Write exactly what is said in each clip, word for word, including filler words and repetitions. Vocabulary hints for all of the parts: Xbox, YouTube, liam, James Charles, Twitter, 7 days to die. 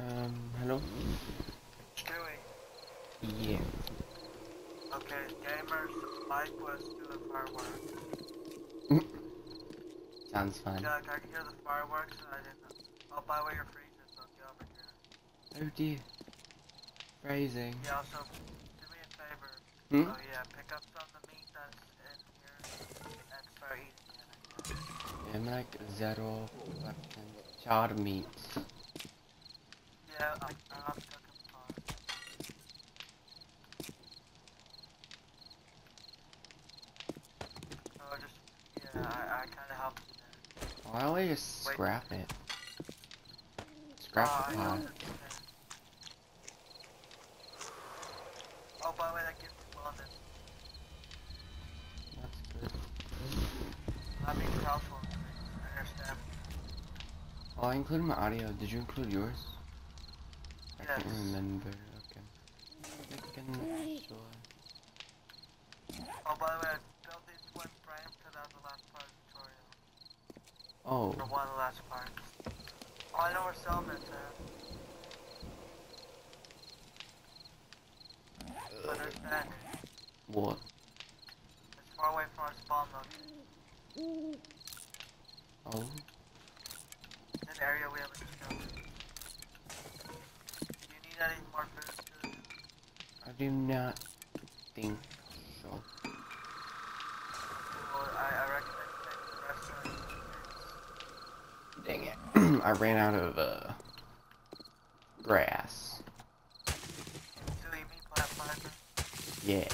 Um, hello? Stewie. Yeah. Okay, gamers, mic was to the fireworks. Sounds fine. Yeah, I can hear the fireworks and I didn't. I'll buy away your freezer, so get over here. Oh dear. Phrasing. Yeah, also, do me a favor. Hmm? Oh yeah, pick up some of the meat that's in here and start eating it. I'm like zero weapons. Charred meat. Yeah, I, I love cooking pork. So just, yeah, I, I kinda helped you there. Why don't we just scrap Wait. it? Scrap uh, the pot. Oh, by the way, that gives me bonus. That's good. I mean, helpful. I understand. Oh, I included my audio. Did you include yours? Yes. I can't remember. Okay. I can actually... Oh, by the way, I built this one frame because that was the last part of the tutorial. Oh. Or one of the last parts. Oh, I know where Selma is at. But there's that. What? It's far away from our spawn location. Oh? It's an area we haven't discovered. Do you need any more food? I do not think so. Well, I, I recommend taking the restaurant. Dang it. I ran out of uh, grass. So you mean plant fiber? Yeah.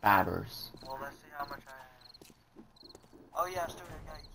Fibers. Well, let's see how much I have. Oh yeah, Stuart, I got you something.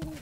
Ooh.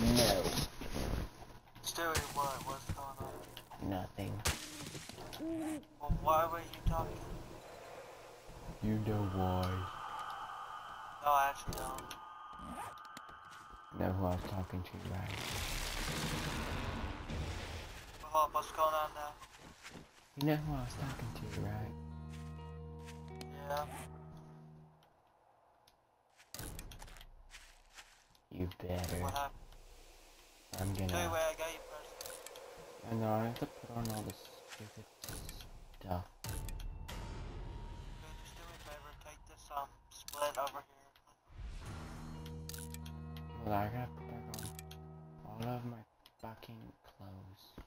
No. Stewie, what? What's going on? Nothing. Well, why were you talking? You know why. No, I actually don't. Know who I was talking to, right? Oh, what's going on now? You know who I was talking to, right? Yeah. You better. What happened? I'm gonna... Tell you where I got you first. I know, I have to put on all this stupid stuff. Dude, just do me a favor, take this, um, split over here. Well, I gotta put back on all of my fucking clothes.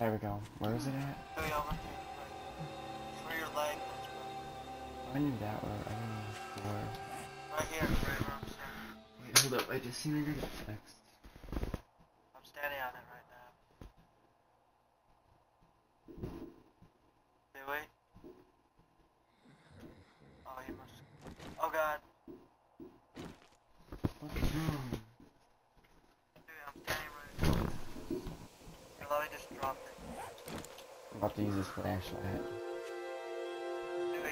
There we go. Where is it at? For your leg. I knew that word. I don't know where. Right here. Wait, hold up. I just seen a good text. I'm standing on it right now. Hey, wait. Oh, you must. Oh, God. What's wrong? Let me just drop it. I'm about to use this flashlight. Do it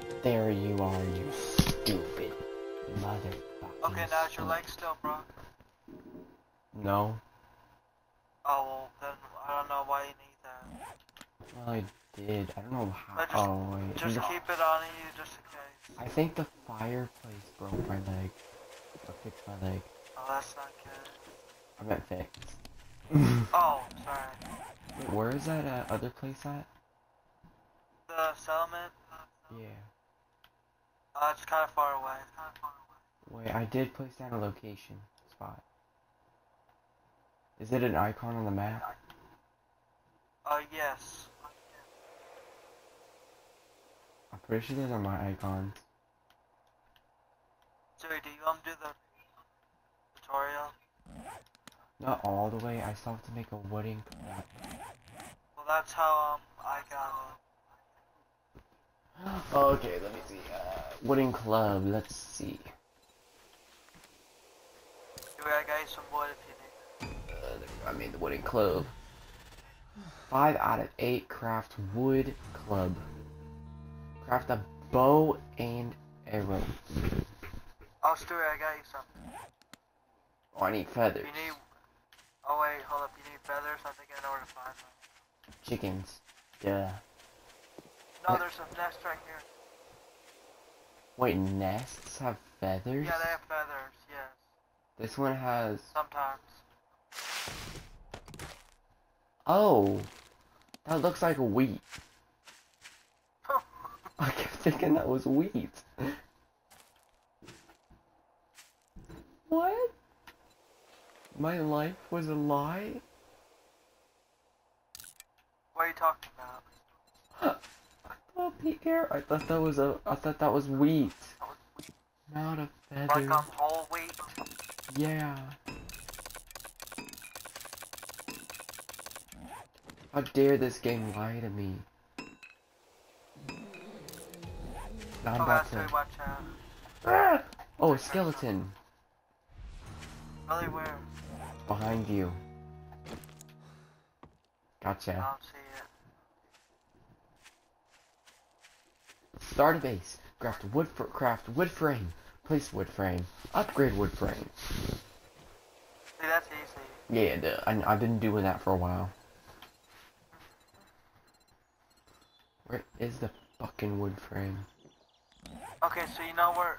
here. There you are, you stupid motherfucker. Okay, now is your leg still broke? No. Oh, well, then I don't know why you need that. Well, I did. I don't know how. Just, oh, wait. Just no. Keep it on you just in case. I think the fireplace broke my leg. I fixed my leg. Oh, that's not good. I meant fixed. Oh, sorry. Where is that uh, other place at? The settlement? Yeah. Uh, it's kind of far away. It's kind of far away. Wait, I did place down a location spot. Is it an icon on the map? Uh, yes. I'm pretty sure those are my icons. Sorry, do you want to do the tutorial? Not all the way, I still have to make a wooden crap. Well, that's how, um, I got it. Okay, let me see. Uh, wooden club, let's see. Anyway, I got you some wood if you need it. Uh, there we go. I made the wooden club. Five out of eight craft wood club. Craft a bow and arrow. Oh, Stuart, I got you something. Oh, I need feathers. You need... Oh, wait, hold up. You need feathers? I think I know where to find them. Chickens. Yeah. No, what? There's a nest right here. Wait, nests have feathers? Yeah, they have feathers, yes. This one has... Sometimes. Oh! That looks like wheat. I kept thinking that was wheat. What? My life was a lie? What are you talking about? I thought the air. I thought that was a. I thought that was wheat. That was wheat. Not a feather. Like um, whole wheat. Yeah. How dare this game lie to me? Now I'm oh, about to. Watch out. Ah! Oh, a skeleton. Really, where? Behind you. Gotcha. I don't see it. Start a base. Craft wood for craft wood frame. Place wood frame. Upgrade wood frame. See, that's easy. Yeah, duh. I, I've been doing that for a while. Where is the fucking wood frame? Okay, so you know where.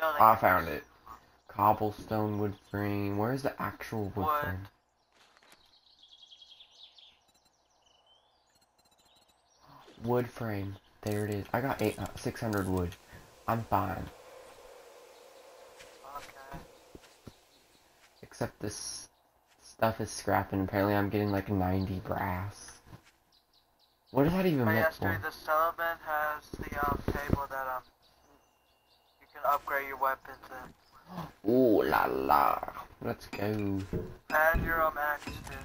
No, I found it. Cobblestone wood frame. Where's the actual wood, wood frame? Wood frame. There it is. I got eight, uh, six hundred wood. I'm fine. Okay. Except this stuff is scrapping. Apparently I'm getting like ninety brass. What does that even mean? Yesterday the settlement has the um, table that um, you can upgrade your weapons in. Ooh la la. Let's go. Add your own axe to.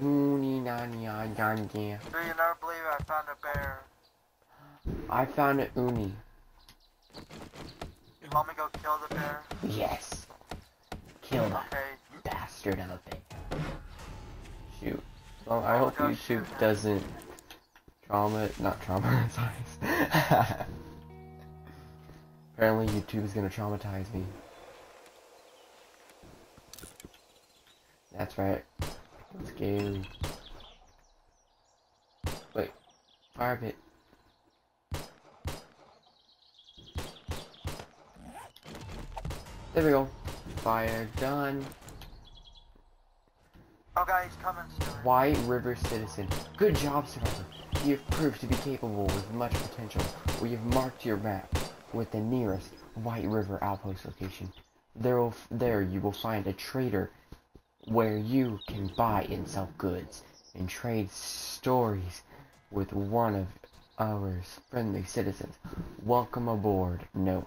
Moony nani yan yan. Do you never believe I found a bear? I found an uni. You want me to go kill the bear? Yes. Kill that okay. Bastard of a bear. Shoot. Well, I hope YouTube doesn't trauma not traumatize. Apparently YouTube is gonna traumatize me. That's right. Let's go. Wait. Fire pit. There we go. Fire done. Oh guys, coming soon. White River Citizen. Good job, Survivor. You have proved to be capable with much potential. We have marked your map with the nearest White River outpost location. There will f there you will find a trader where you can buy and sell goods and trade stories with one of our friendly citizens. Welcome aboard, Noah.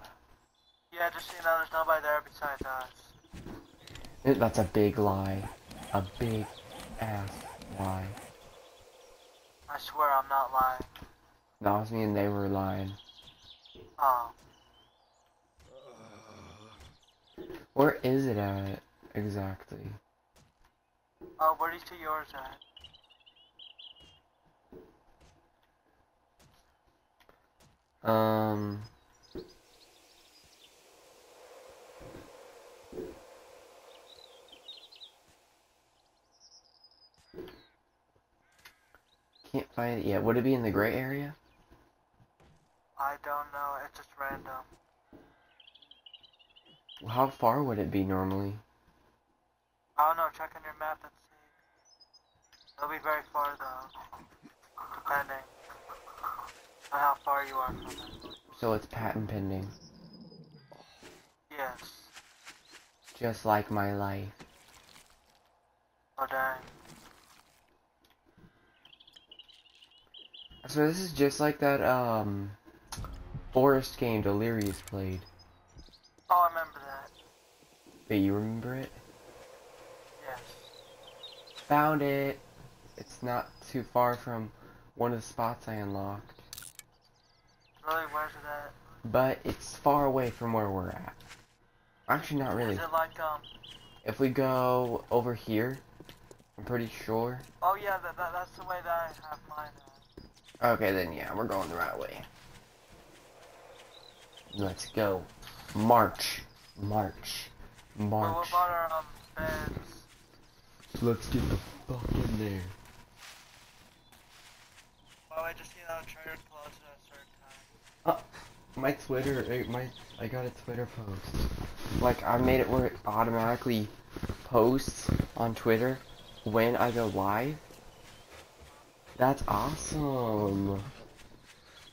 Yeah, just so you know, there's nobody there besides us. That's a big lie. A big ass lie. I swear I'm not lying. That was me and they were lying. Oh. Where is it at exactly? Oh, where is to yours at? Um. Can't find it yet. Would it be in the gray area? I don't know, it's just random. How far would it be normally? I don't know, check on your map and see. It'll be very far though, depending on how far you are from it. So it's patent pending. Yes. Just like my life. Oh dang. So this is just like that, um, forest game Delirious played. Oh, I remember that. Wait, you remember it? Yes. Found it! It's not too far from one of the spots I unlocked. Really, where's it at? But it's far away from where we're at. Actually, not really. Is it like, um... if we go over here, I'm pretty sure. Oh yeah, that, that, that's the way that I have mine. Okay, then, yeah, we're going the right way. Let's go. March. March. March. What about our, um, beds? Let's get the fuck in there. Oh, I just need our Twitter post at a certain time. Oh, my Twitter, my, I got a Twitter post. Like, I made it where it automatically posts on Twitter when I go live. That's awesome.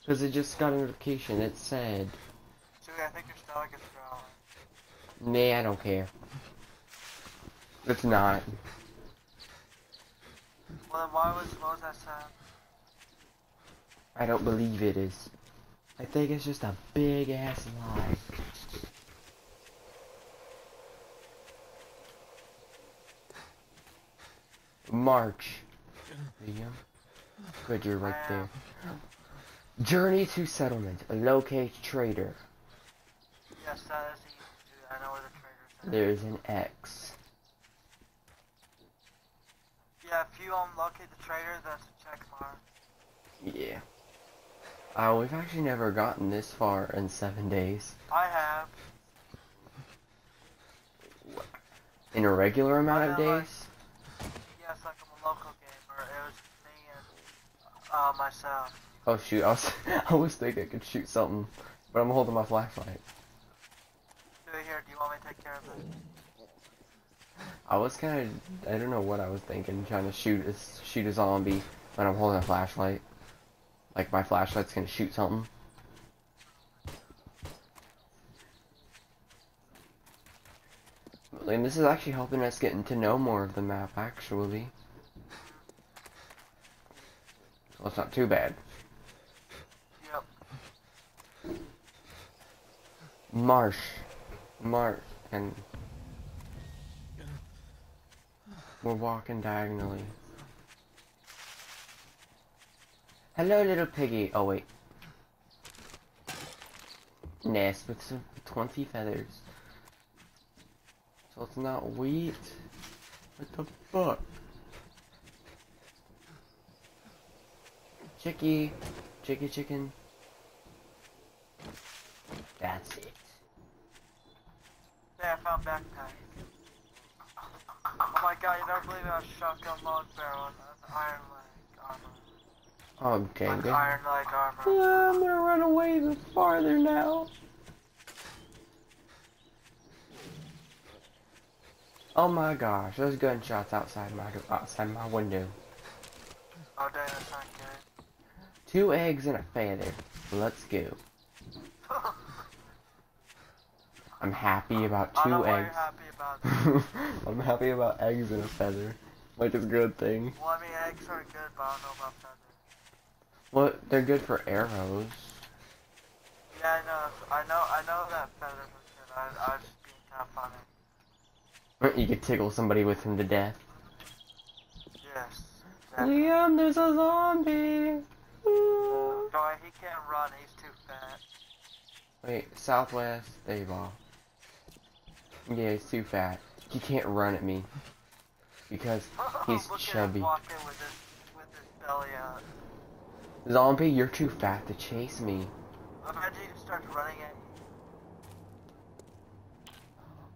Cause it just got a notification. It said. So I think your stomach is growling. Nah, I don't care. It's not. Well, then why was what was that sound? I don't believe it is. I think it's just a big ass lie. March. There you go. Good, you're right there. Journey to settlement. Locate traitor. Yes, that is easy to do. I know where the traitor is. There's an X. Yeah, if you um, locate the traitor, that's a check mark. Yeah. Oh, uh, we've actually never gotten this far in seven days. I have. In a regular amount of days? Like, yes, like I'm a local gamer. It was Uh, myself. Oh shoot, I was, I was thinking I could shoot something, but I'm holding my flashlight. Do it here, do you want me to take care of it? I was kinda, I don't know what I was thinking, trying to shoot a, shoot a zombie, but I'm holding a flashlight. Like, my flashlight's gonna shoot something. And this is actually helping us get to know more of the map, actually. Well, it's not too bad. Yep. Marsh. Marsh. And... we're walking diagonally. Hello, little piggy. Oh, wait. Nest with some twenty feathers. So it's not wheat. What the fuck? Chicky, chicky chicken. That's it. Hey, I found backpack. Oh my god, you never believe it, I shotgun long barrel and an iron leg armor. Okay, like good. Iron leg armor. Yeah, I'm gonna run away even farther now. Oh my gosh, those gunshots outside my outside my window. Oh damn, that's not good. Two eggs and a feather. Let's go. I'm happy about two I don't know eggs. Why you're happy about that. I'm happy about eggs and a feather. Like it's a good thing. Well, I mean, eggs are good, but I don't know about feathers. Well, they're good for arrows. Yeah, I know. I know. I know that feathers are good. I, I was just being kind of funny. You could tickle somebody with him to death. Yes. Definitely. Liam, there's a zombie. Boy, he can't run, he's too fat. Wait, southwest, there you go. Yeah, he's too fat. He can't run at me. Because he's Look chubby. At him walking with his, with his belly out. Zombie, you're too fat to chase me. Imagine he just starts running at you.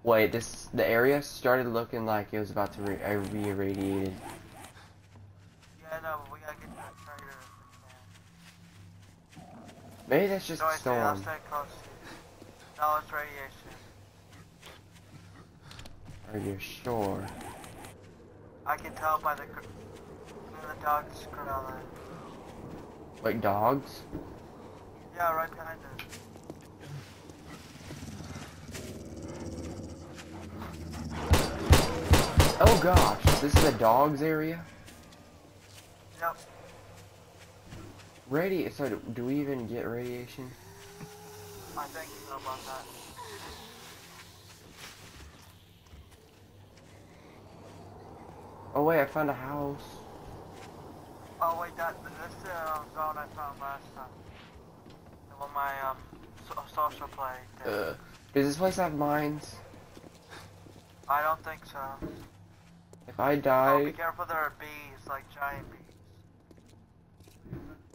Wait, this, the area started looking like it was about to re- I re-irradiated. Yeah, no, but we gotta get that traitor. Maybe that's just no, a storm. No, it's radiation. Are you sure? I can tell by the, the dogs growling. Like dogs? Yeah, right behind us. Oh gosh, this is a dogs area? Yep. Radi- so do we even get radiation? I think so about that. Oh wait, I found a house. Oh wait, that this is uh, the zone I found last time. Well, my um, so social play. Uh, does this place have mines? I don't think so. If I die... Oh, be careful, there are bees, like giant bees.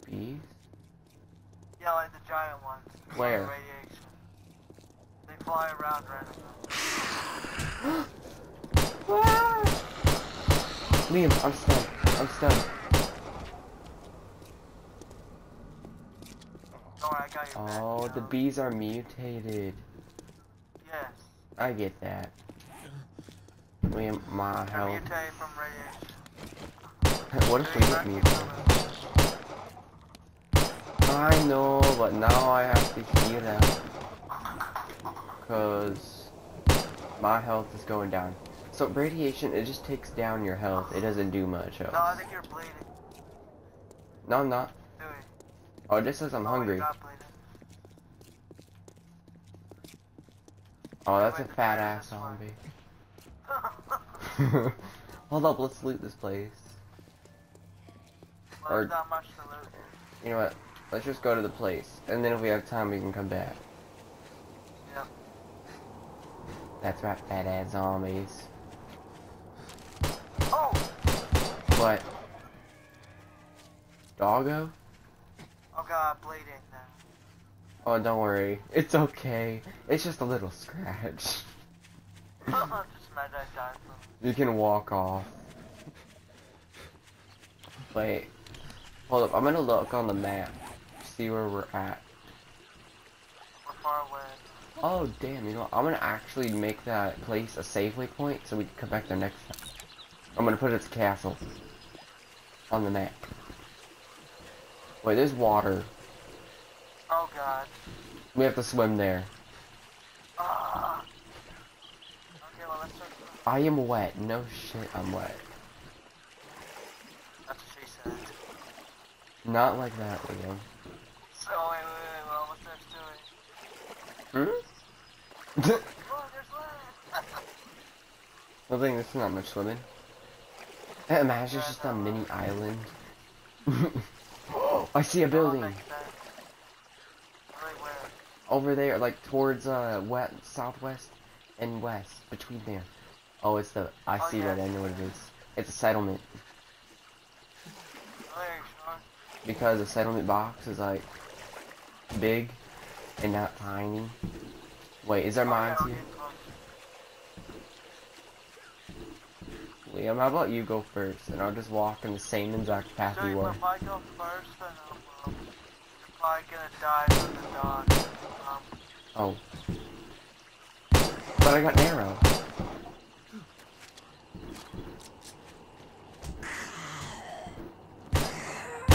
Bees? Yeah, like the giant ones. Where? Like radiation. They fly around randomly. Ah! Liam, I'm stunned. I'm stunned. Don't worry, I got your back. Oh, the bees are mutated. Yes. I get that. Liam, my health. Mutated from radiation. What if we get mutated? I know, but now I have to heal out. Cause my health is going down. So radiation, it just takes down your health. It doesn't do much else. No, I think you're bleeding. No, I'm not. Do it. Oh, it just says I'm oh, hungry. Oh, that's a fat ass zombie. Hold up, let's loot this place. Well, or, not much to loot. You know what? Let's just go to the place, and then if we have time, we can come back. Yep. That's right, fat ass zombies. Oh! What? Doggo? Oh god, I'm bleeding now. Oh, don't worry. It's okay. It's just a little scratch. I'm just mad I died from. You can walk off. Wait. Hold up, I'm gonna look on the map. See where we're at. We're far away. Oh damn, you know what? I'm gonna actually make that place a save waypoint so we can come back there next time. I'm gonna put it as a castle. On the map. Wait, there's water. Oh god. We have to swim there. Uh, okay, well, let's start. I am wet. No shit, I'm wet. That's what she said. Not like that, Liam. So wait, wait, wait, well, what's next to it? Hmm? Oh, there's land. I think that's not much swimming. Imagine it's just a mini island. I see a building. Right where? Over there, like towards uh west, southwest, and west between there. Oh, it's the. I oh, see yeah, that. I know what it is. It's a settlement. Oh, sure? Because a settlement box is like big and not tiny. Wait, is there oh, mines yeah, okay, here? Liam, how about you go first, and I'll just walk in the same exact path you were. If I go first, then I'm probably gonna die from the dog. Um, oh. But I got an arrow.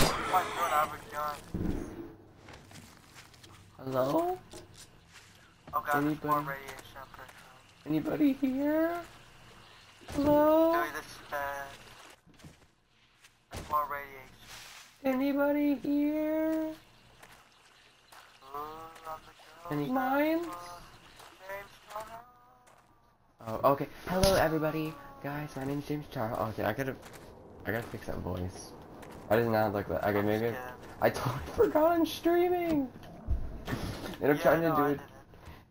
Oh my god, I have a gun. Hello? Oh god, anybody? There's more radiation up here. Anybody here? Hello? Dude, this is bad. There's more radiation. Anybody here? Any mines? Oh, okay. Hello, everybody. Guys, my name's James Charles. Okay, I gotta, I gotta fix that voice. I did not like that. Okay, maybe I, I totally forgot I'm streaming. And I'm yeah, trying to no, do it.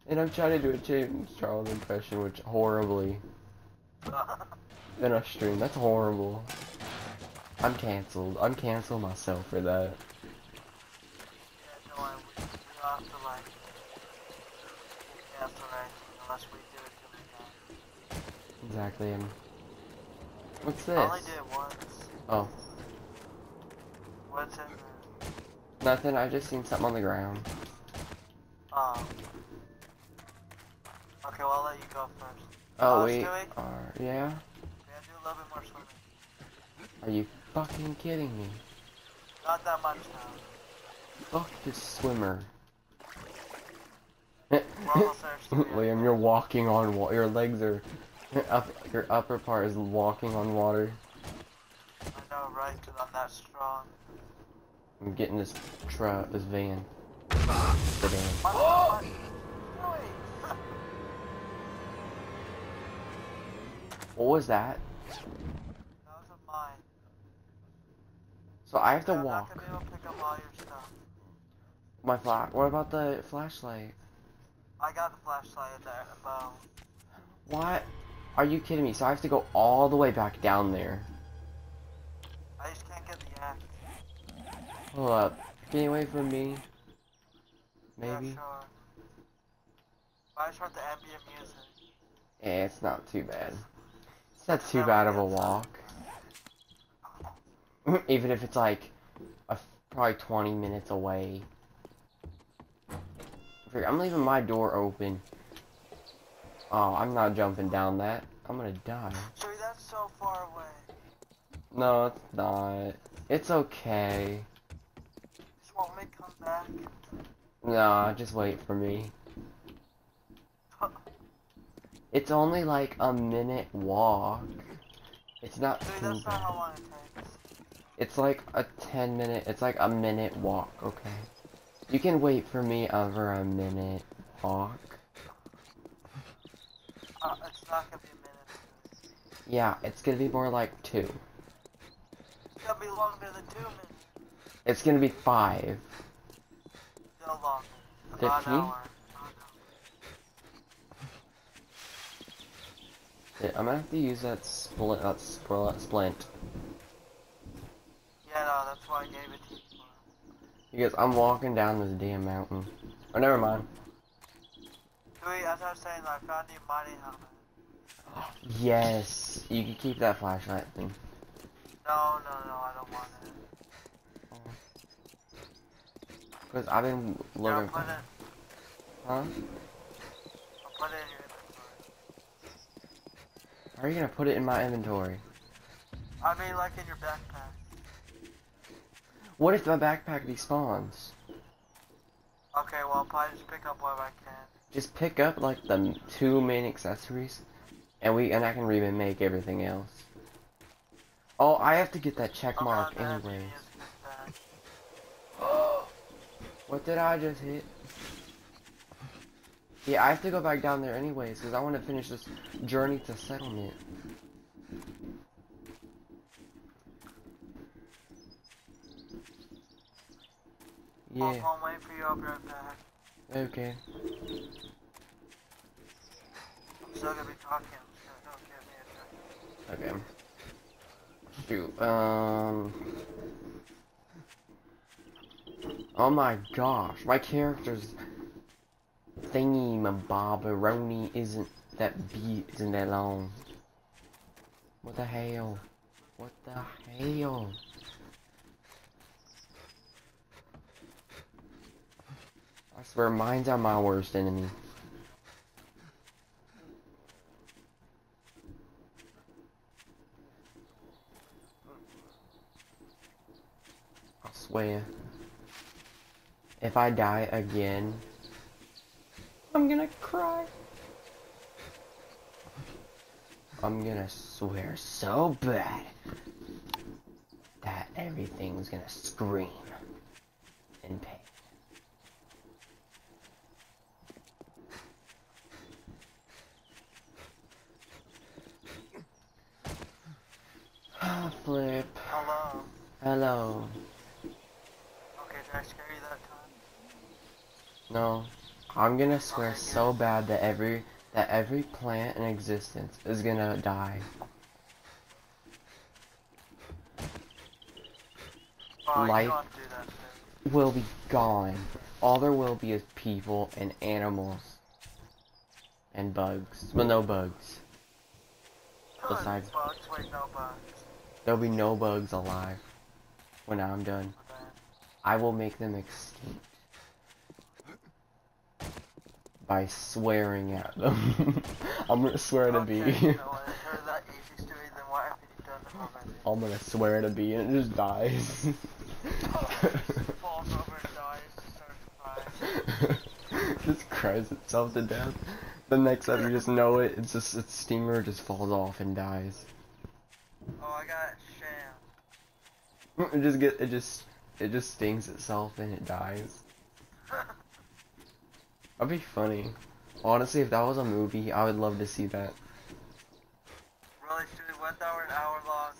And I'm trying to do a James Charles impression, which horribly. In a stream, that's horrible. I'm canceled. I'm cancel myself for that. Yeah, no, I we have to like cancel anything unless we do it till we die. Exactly. And what's this? I only did it once. Oh. What's in there? Nothing. I just seen something on the ground. Oh. Okay, well, I'll let you go first. Oh, uh, wait, are, yeah? Yeah, do a little bit more swimming. Are you fucking kidding me? Not that much now. Fuck this swimmer. Liam, you're walking on water. Your legs are... Your, up your upper part is walking on water. I know, right? Because I'm that strong. I'm getting this truck, this van. The van. Oh! What was that? That wasn't mine. So I have to walk. I'm not gonna be able to pick up all your stuff. My flash. What about the flashlight? I got the flashlight in there, but... What? Are you kidding me? So I have to go all the way back down there. I just can't get the axe. Hold up. Get away from me. Maybe. Yeah, sure. I just heard the ambient music. Eh, it's not too bad. It's not too bad of a walk. Even if it's like a, probably twenty minutes away. I'm leaving my door open. Oh, I'm not jumping down that. I'm gonna die. Dude, that's so far away. No, it's not. It's okay. Just want me to come back? Nah, just wait for me. It's only like a minute walk. It's not. Dude, that's not how long it takes. It's like a ten minute. It's like a minute walk. Okay. You can wait for me over a minute walk. Uh, it's not gonna be a minute. Yeah, it's gonna be more like two. It's gonna be longer than two minutes. It's gonna be five. No longer. About an hour. Yeah, I'm gonna have to use that split, that split, that splint. Yeah, no, that's why I gave it to you. Because I'm walking down this damn mountain. Oh, never mind. Wait, as I was saying, I found the mining helmet. Yes, you can keep that flashlight thing. No, no, no, I don't want it. Because I've been looking. Put it. Huh? I'll put it in your inventory. How are you gonna put it in my inventory? I mean, like in your backpack. What if my backpack despawns? Okay, well I'll probably just pick up whatever I can. Just pick up like the two main accessories, and we and I can remake everything else. Oh, I have to get that check mark okay, anyways. What did I just hit? Yeah, I have to go back down there anyways because I want to finish this journey to settlement. Yeah. I'll, I'll wait for you, I'll be right back. Okay. I'm still gonna be talking, I'm just gonna give me a second. Okay. Shoot, um... Oh my gosh, my character's... thingy mabaroni isn't that beat, isn't that long. What the hell? What the hell? I swear, mine's are my worst enemy. I swear. If I die again, I'm gonna cry. I'm gonna swear so bad that everything's gonna scream in pain. Flip. Hello. Hello. Okay, did I scare you that time? No. I'm gonna swear okay, so yes. bad that every that every plant in existence is gonna die. Oh, life that, will be gone. All there will be is people and animals. And bugs. Well, no bugs. No, Besides bugs, wait, no bugs. There'll be no bugs alive when I'm done. I will make them extinct. by swearing at them. I'm gonna swear at a bee. I'm gonna swear at a bee and it just dies. Just cries itself to death. The next time you just know it, it's just its stinger just falls off and dies. Oh, I got sham. It just get it just it just stings itself and it dies. That'd be funny. Honestly, if that was a movie, I would love to see that. Really, dude, what's our hour long?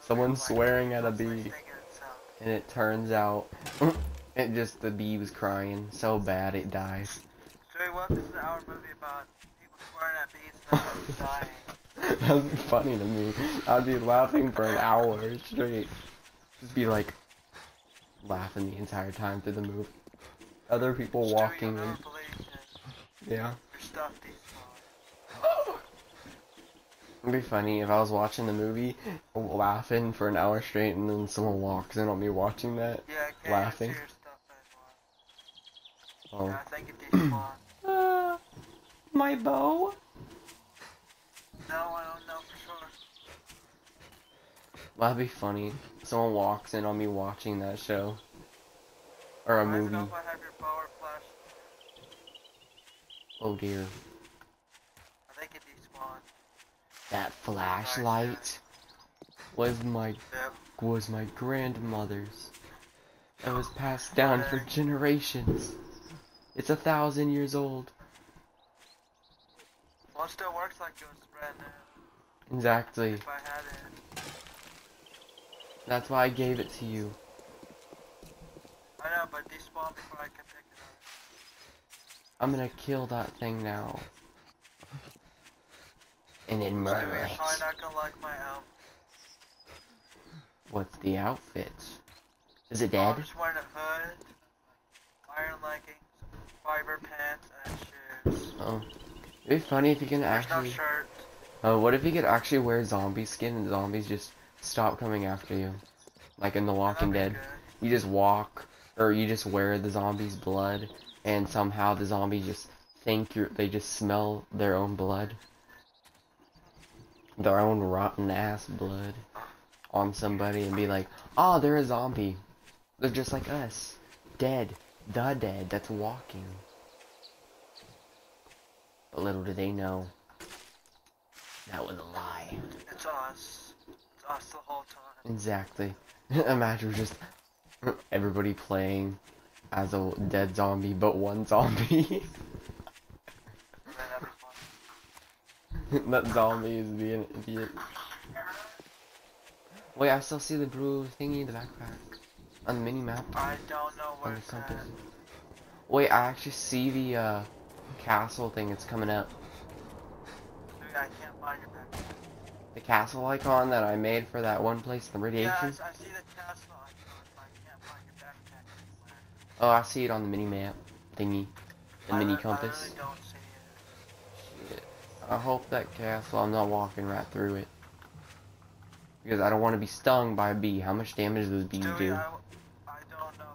Someone swearing at a bee, and it turns out. It just, the bee was crying so bad it dies. Joey, what is our movie about? People swearing at bees and dying. That'd be funny to me. I'd be laughing for an hour straight. Just be like, laughing the entire time through the movie. Other people Joey, walking in. Yeah. It'd be funny if I was watching the movie, laughing for an hour straight, and then someone walks in on me watching that, yeah, okay, laughing. Oh. Yeah, I think it uh, my bow? No, I don't know for sure. Well, that'd be funny. Someone walks in on me watching that show. Or a I movie. Don't know if I have your bow or flash. Oh dear. I think it despawned. That flashlight was my yep. was my grandmother's. It was passed down okay. for generations. It's a thousand years old. Well, it still works like it was brand new. Exactly. If I had it. That's why I gave it to you. I know, but despawn before I can pick it up. I'm gonna kill that thing now. And then murder it. Probably not gonna like my outfit. What's the outfit? Is it dead? I'm just wearing a hood, iron leggings, fiber pants, and shoes. Oh, it'd be funny if you can There's actually. No shirt. Oh, what if you could actually wear zombie skin and zombies just stop coming after you, like in The Walking Dead? Good. You just walk, or you just wear the zombies' blood, and somehow the zombies just think you're. They just smell their own blood, their own rotten ass blood, on somebody and be like, oh, they're a zombie. They're just like us. Dead. The dead that's walking. But little do they know. That was a lie. It's us. It's us the whole time. Exactly. Imagine just everybody playing as a dead zombie but one zombie. That zombie is being an idiot. Wait, I still see the blue thingy in the backpack. On the mini-map. I don't know where it's at. Wait, I actually see the, uh, castle thing. It's coming up. Dude, I can't find your backpack. The castle icon that I made for that one place, the radiation? Yeah, I, I see the castle icon, but I can't find your backpack. Oh, I see it on the mini-map thingy. The mini-compass. I really don't see it. Shit. I hope that castle, I'm not walking right through it. Because I don't want to be stung by a bee. How much damage does bees do? do? I, I don't know.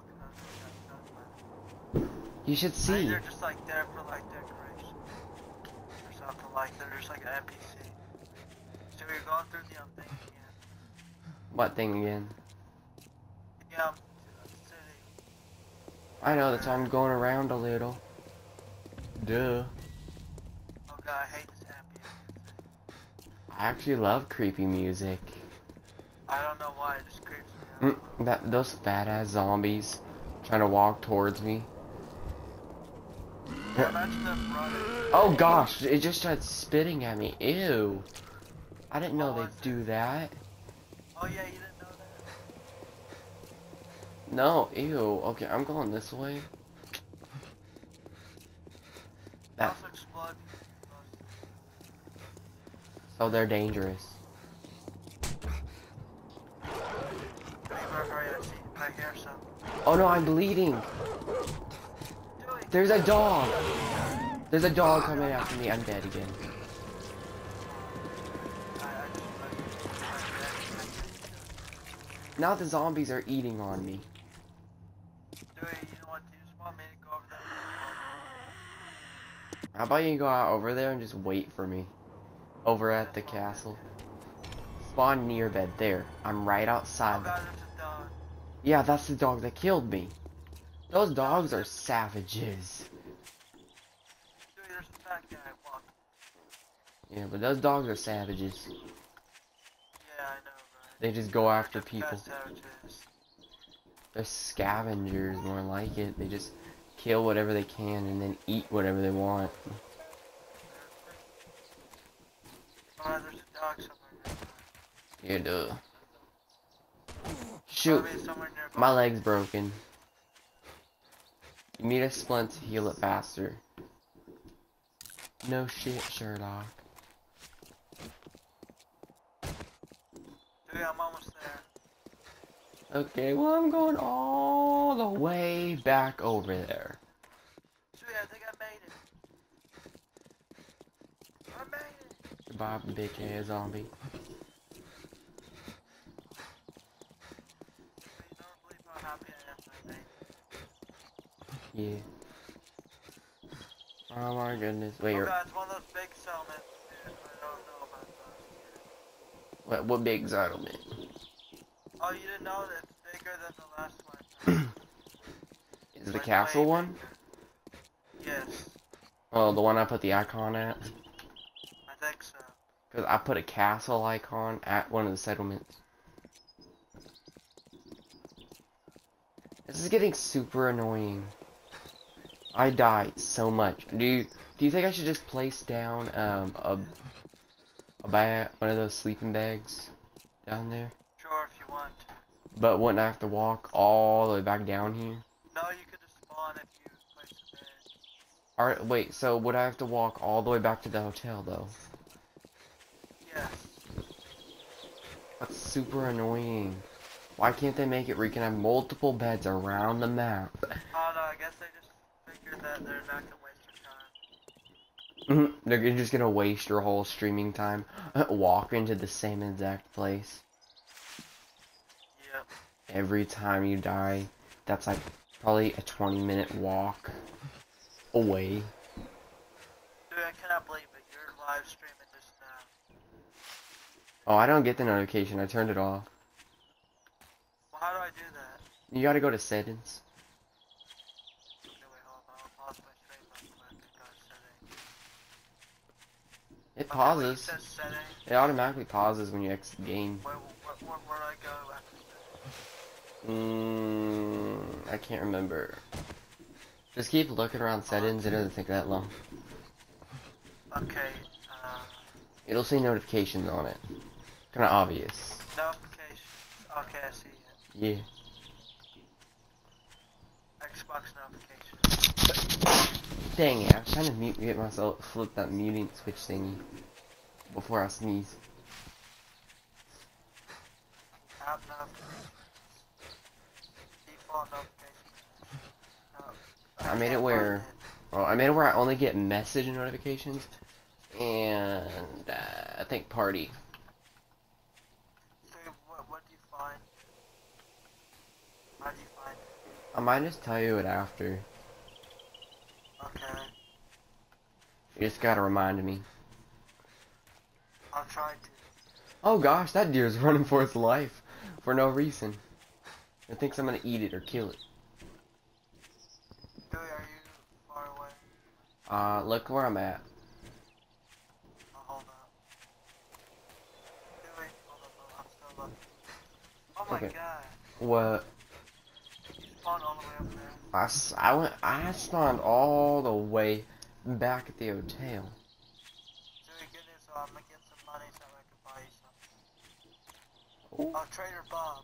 Cause you should see. I mean, they're just like there for like decoration or something like. They're just like an N P C. So we're going through the um, thing again. What thing again? Yeah, city. I know. That's why I'm going around a little. Duh. Oh god, I hate this ambient. I actually love creepy music. I don't know why, it just creeps me out. Mm, that, those fat-ass zombies trying to walk towards me. Oh gosh, it just started spitting at me. Ew. I didn't know they'd do that. Oh yeah, you didn't know that? No, ew. Okay, I'm going this way. That. So they're dangerous. Oh no, I'm bleeding. There's a dog. There's a dog coming after me. I'm dead again. Now the zombies are eating on me. How about you go out over there and just wait for me? Over at the castle. Spawn near bed. There. I'm right outside. Oh God, that's a dog. Yeah, that's the dog that killed me. Those dogs are savages. Yeah, but those dogs are savages. Yeah, I know, right? They just go after people. They're scavengers, more like it. They just kill whatever they can and then eat whatever they want. Oh, there's a dog somewhere. Yeah, duh. Shoot. My leg's broken. You need a splint to heal it faster. No shit, Sherlock. Dude, I'm almost there. Okay, well I'm going all the way back over there. Dude, I think I made it. I made it. Goodbye, bitch-ass zombie. Yeah. Oh my goodness. Wait, oh God, it's one of those big settlements, dude. I don't know about those. What, what big settlement? Oh, you didn't know that it's bigger than the last one. Is the castle one? Yes. Oh, the one I put the icon at? I think so. Because I put a castle icon at one of the settlements. This is getting super annoying. I die so much. Do you do you think I should just place down um a a bag, one of those sleeping bags down there? Sure, if you want. But wouldn't I have to walk all the way back down here? No, you could just spawn if you place a bag. Alright, wait, so would I have to walk all the way back to the hotel though? Yes. That's super annoying. Why can't they make it where you can have multiple beds around the map? Oh no, I guess they just that they're not gonna waste your time. Mm-hmm. They're just gonna waste your whole streaming time walking to the same exact place. Yep. Every time you die, that's like probably a twenty minute walk away. Dude, I cannot believe it. You're live streaming this now. Oh, I don't get the notification. I turned it off. Well, how do I do that? You gotta go to settings. It pauses. It automatically pauses when you exit the game. Where, where, where, where I go after mm, I can't remember. Just keep looking around settings. It doesn't take that long. Okay. Uh, It'll say notifications on it. Kind of obvious. Notifications. Okay, I see it. Yeah. Xbox notifications. Dang it, I was trying to mute get myself flip that muting switch thingy before I sneeze. App notifications. Default notifications. No. I made it where well, I made it where I only get message notifications and uh, I think party. So what, what do you find? How do you find it? I might just tell you it after. Okay. You just gotta remind me. I'll try to. Oh gosh, that deer's running for its life. For no reason. It thinks I'm gonna eat it or kill it. Billy, are you far away? Uh, look where I'm at. I'll hold up. Billy, hold up, I'm still up. Oh my okay. God. What? All the way up there. I, I went. I spawned all the way back at the hotel. So I'm gonna get some money so I can buy you something. Oh, Trader Bob.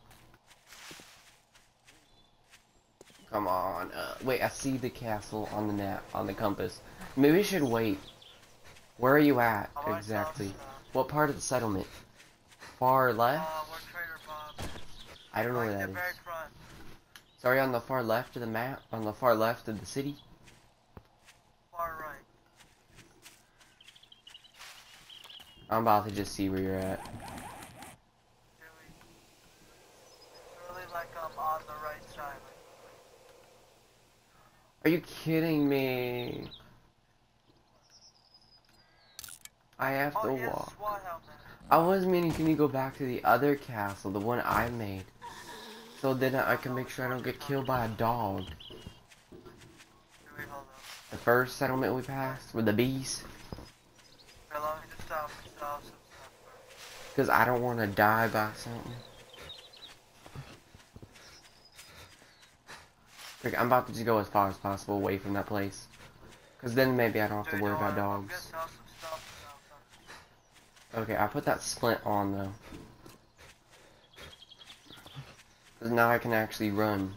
Come on. Uh, wait, I see the castle on the map, on the compass. Maybe we should wait. Where are you at oh, exactly? What part of the settlement? Far left. Uh, where Trader Bob is. I don't know like where that is. Very front. Sorry, on the far left of the map, on the far left of the city. Far right. I'm about to just see where you're at. Really like I'm on the right side. Are you kidding me? I have to walk. I was meaning to go back to the other castle, the one I made. So then I can make sure I don't get killed by a dog. The first settlement we passed with the bees. Because I don't want to die by something. I'm about to just go as far as possible away from that place. Because then maybe I don't have to worry about dogs. Okay, I put that splint on though. Because now I can actually run.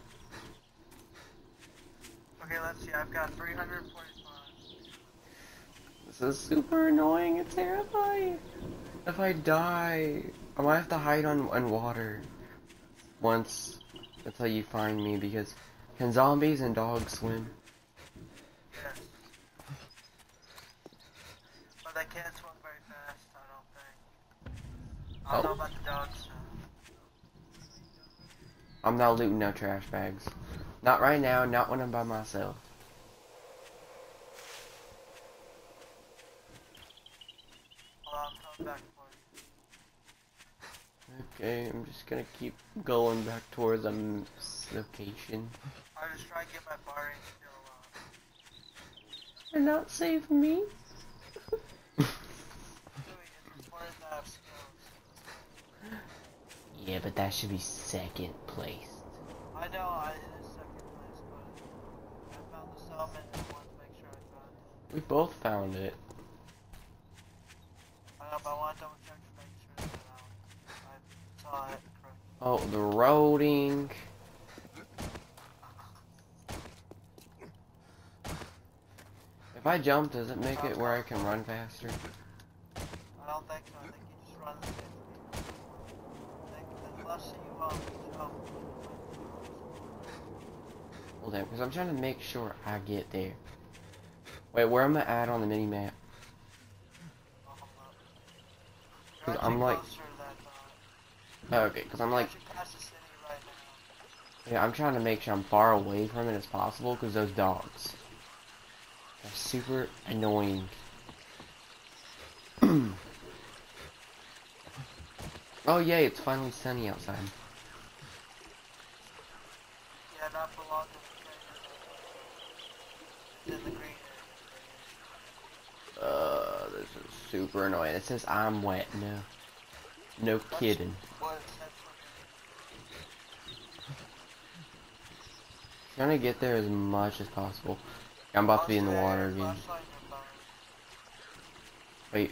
Okay, let's see. I've got three hundred forty-five. This is super annoying. It's terrifying. If I die, I might have to hide on, on water once until you find me, because can zombies and dogs swim? Yes. But they can't swim very fast, I don't think. I don't oh. know about the dogs. I'm not looting no trash bags. Not right now, not when I'm by myself. Well, I'm coming back. Okay, I'm just gonna keep going back towards the location. I'll just try to get my bar in still alive. And not save me? Yeah, but that should be second place. I know, I it is second place, but I found the settlement and I wanted to make sure I found it. We both found it. I know, but I wanted to double check to make sure that I Oh, the roading. If I jump, does it make it where I can run faster? I don't think so. I think you just run the same. Unless you um, jump. Hold on, because I'm trying to make sure I get there. Wait, where am I at on the mini map? Because I'm like. Oh, okay, because I'm like, yeah, I'm trying to make sure I'm far away from it as possible, because those dogs are super annoying. Oh yay, it's finally sunny outside. Yeah, not for long. It's in the green area. Uh, this is super annoying. It says I'm wet now. No kidding. Trying to get there as much as possible. I'm about to be in the water again. Wait.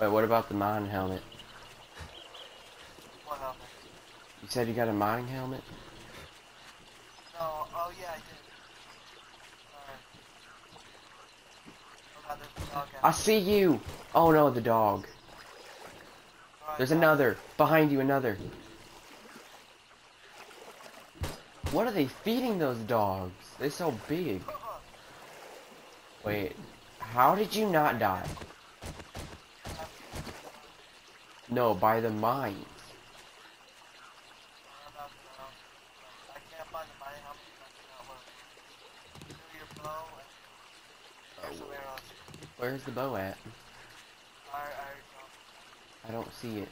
Wait, what about the mine helmet? What helmet? You said you got a mining helmet? No, oh yeah, I did. Alright. I see you! Oh no, the dog. There's another! Behind you, another! What are they feeding those dogs? They're so big. Wait, how did you not die? No, by the mines. Oh, where's the bow at? I don't see it.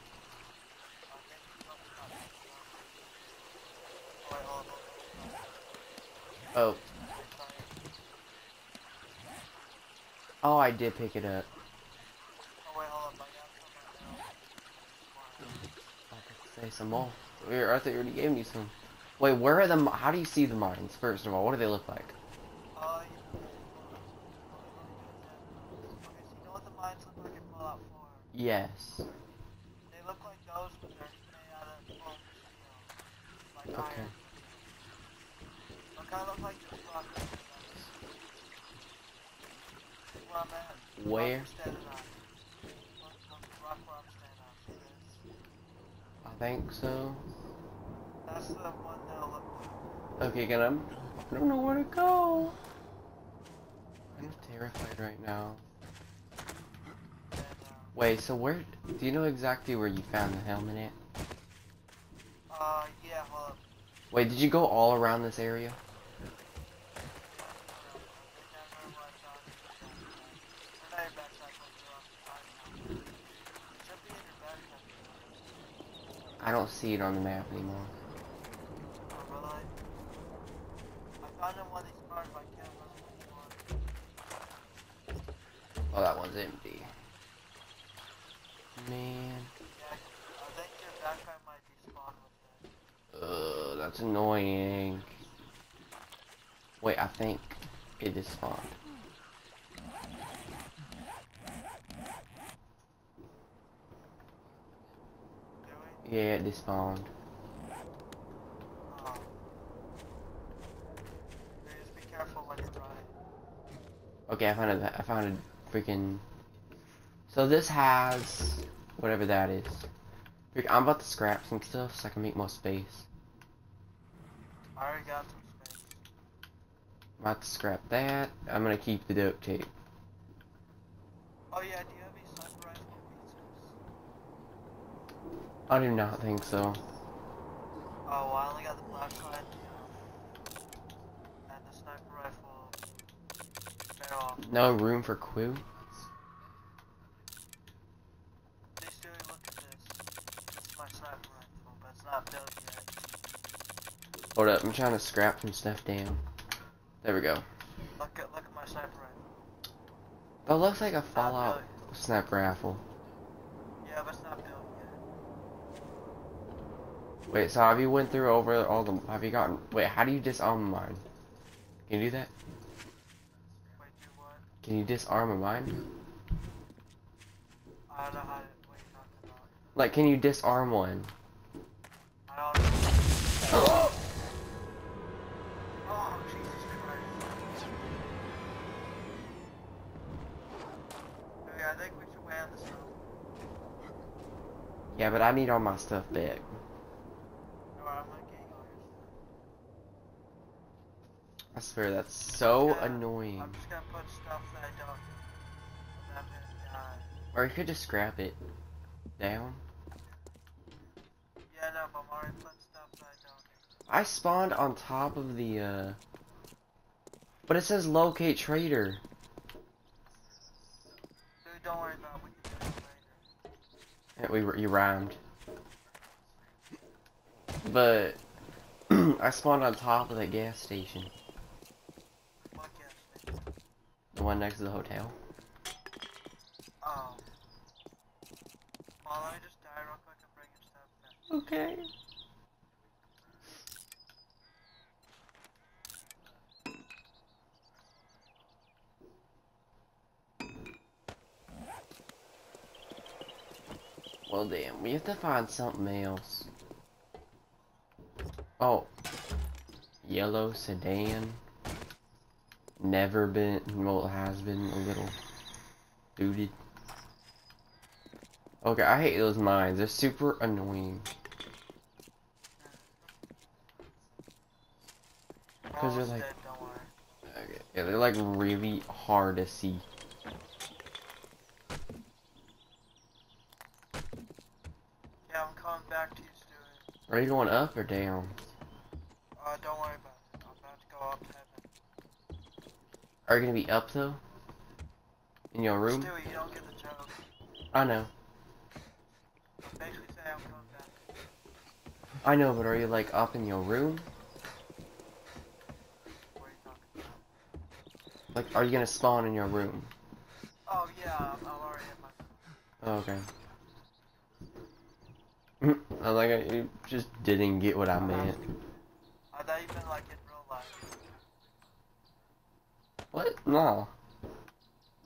Oh. Oh, I did pick it up. I could say some more. I thought you already gave me some. Wait, where are the? How do you see the mines? First of all, what do they look like? Yes. Okay. Where? I think so. Okay, get him. I don't know where to go. I'm terrified right now. Wait, so where? Do you know exactly where you found the helmet at? Uh, yeah, hold up. Wait, did you go all around this area? I don't see it on the map anymore. Oh, that one's empty. Man. Ugh, that's annoying. Wait, I think it is spawned. Yeah, it despawned. Oh. Just be careful when you ride. Okay, I found a I found a freaking. So this has whatever that is. I'm about to scrap some stuff so I can make more space. I already got some space. I'm about to scrap that. I'm gonna keep the dope tape. Oh yeah, do you have any sniper rifle pieces? I do not think so. Oh, well, I only got the flashlight and the sniper rifle barrel. No room for quills? Hold up, I'm trying to scrap some stuff down. There we go. Look at, look at my sniper rifle. That looks like a Fallout sniper rifle. Yeah, but it's not built yet. Wait, so have you went through over all the... Have you gotten... Wait, how do you disarm mine? Can you do that? Wait, do what? Can you disarm a mine? I don't know how to... What are you talking about? Like, can you disarm one? I don't know. Oh! Yeah, but I need all my stuff back. I swear that's so I'm annoying. I'm just gonna put stuff that I don't. That I... Or you could just scrap it down. Yeah, no, but I'm already putting stuff that I don't. I spawned on top of the. uh... But it says locate traitor. Dude, don't worry about it. We were, you rhymed, but I spawned on top of that gas station. What gas station? The one next to the hotel. Oh. Well, let me just die real quick and bring your stuff back. Okay. Well damn, we have to find something else. Oh. Yellow sedan. Never been, well, has been a little booted. Okay, I hate those mines. They're super annoying. Because they're like... Okay, yeah, they're like really hard to see. Are you going up or down? Uh, don't worry about it. I'm about to go up to heaven. Are you gonna be up though? In your room? Stewie, you don't get the joke. I know. Basically say I'm coming back. I know, but are you like up in your room? What are you talking about? Like, are you gonna spawn in your room? Oh yeah, I'm, I'm already in my room. Oh, okay. I like I just didn't get what I meant. I thought you meant like in real life. What? No. I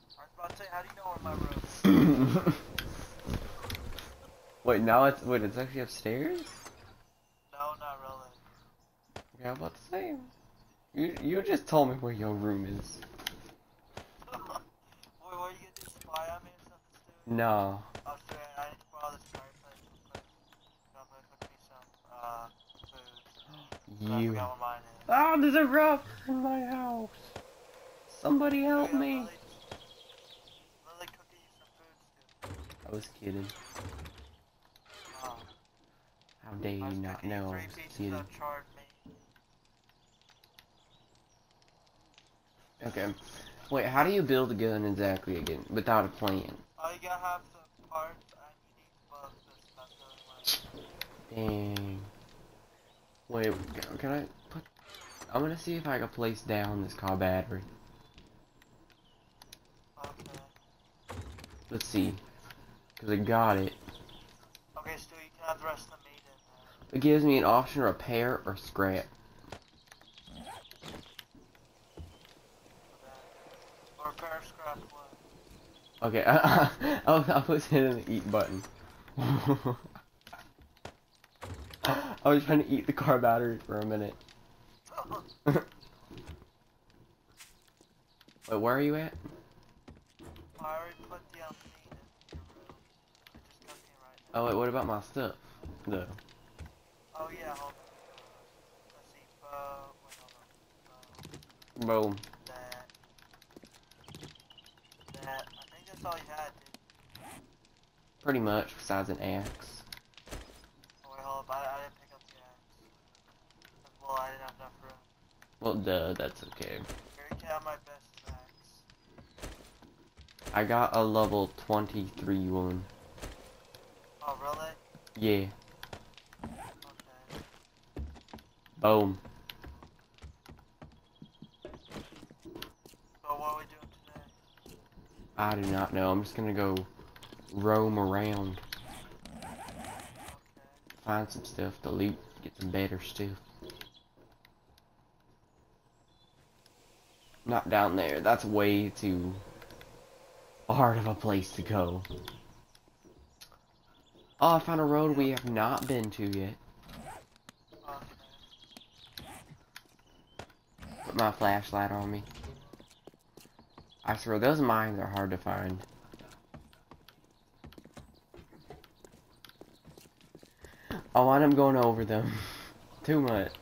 was about to say, how do you know where my room is? Wait, now it's wait, it's actually upstairs? No, not really. Yeah, I was about to say. You you just told me where your room is. Wait, what are you gonna do? Spy on me or something? No. You. Ah, oh, there's a rock in my house. Somebody help yeah, me. Lily, Lily cooking some food. I was kidding. Oh. How dare you not know? I was kidding. Okay. Wait, how do you build a gun exactly again without a plan? Oh, you gotta have the parts and you need bugs. Dang. Wait, can I put... I'm gonna see if I can place down this car battery. Let's see. Because I got it. Okay, Stu, you can have the rest of the meat in there. It gives me an option to repair or scrap. Or repair, scrap, what? Okay, I, I, I, was, I was hitting the eat button. I was trying to eat the car battery for a minute. Wait, where are you at? I already put the L C D in your room. I just took it right now. Oh wait, what about my stuff? No. Oh yeah, hold on. Let's see, bow, wait, hold on. Bow. Boom. That. That. I think that's all you had, dude. Pretty much, besides an axe. Oh wait, hold up, I, I didn't pick up the axe. Well, I didn't have enough room. Well, duh, that's okay. Here, you can have my best. I got a level twenty-three one. Oh, really? Yeah. Okay. Boom. So what are we doing today? I do not know. I'm just gonna go roam around. Okay. Find some stuff to loot. Get some better stuff. Not down there. That's way too... hard of a place to go. Oh, I found a road we have not been to yet. Put my flashlight on me. I swear, those mines are hard to find. I want them going over them. Too much.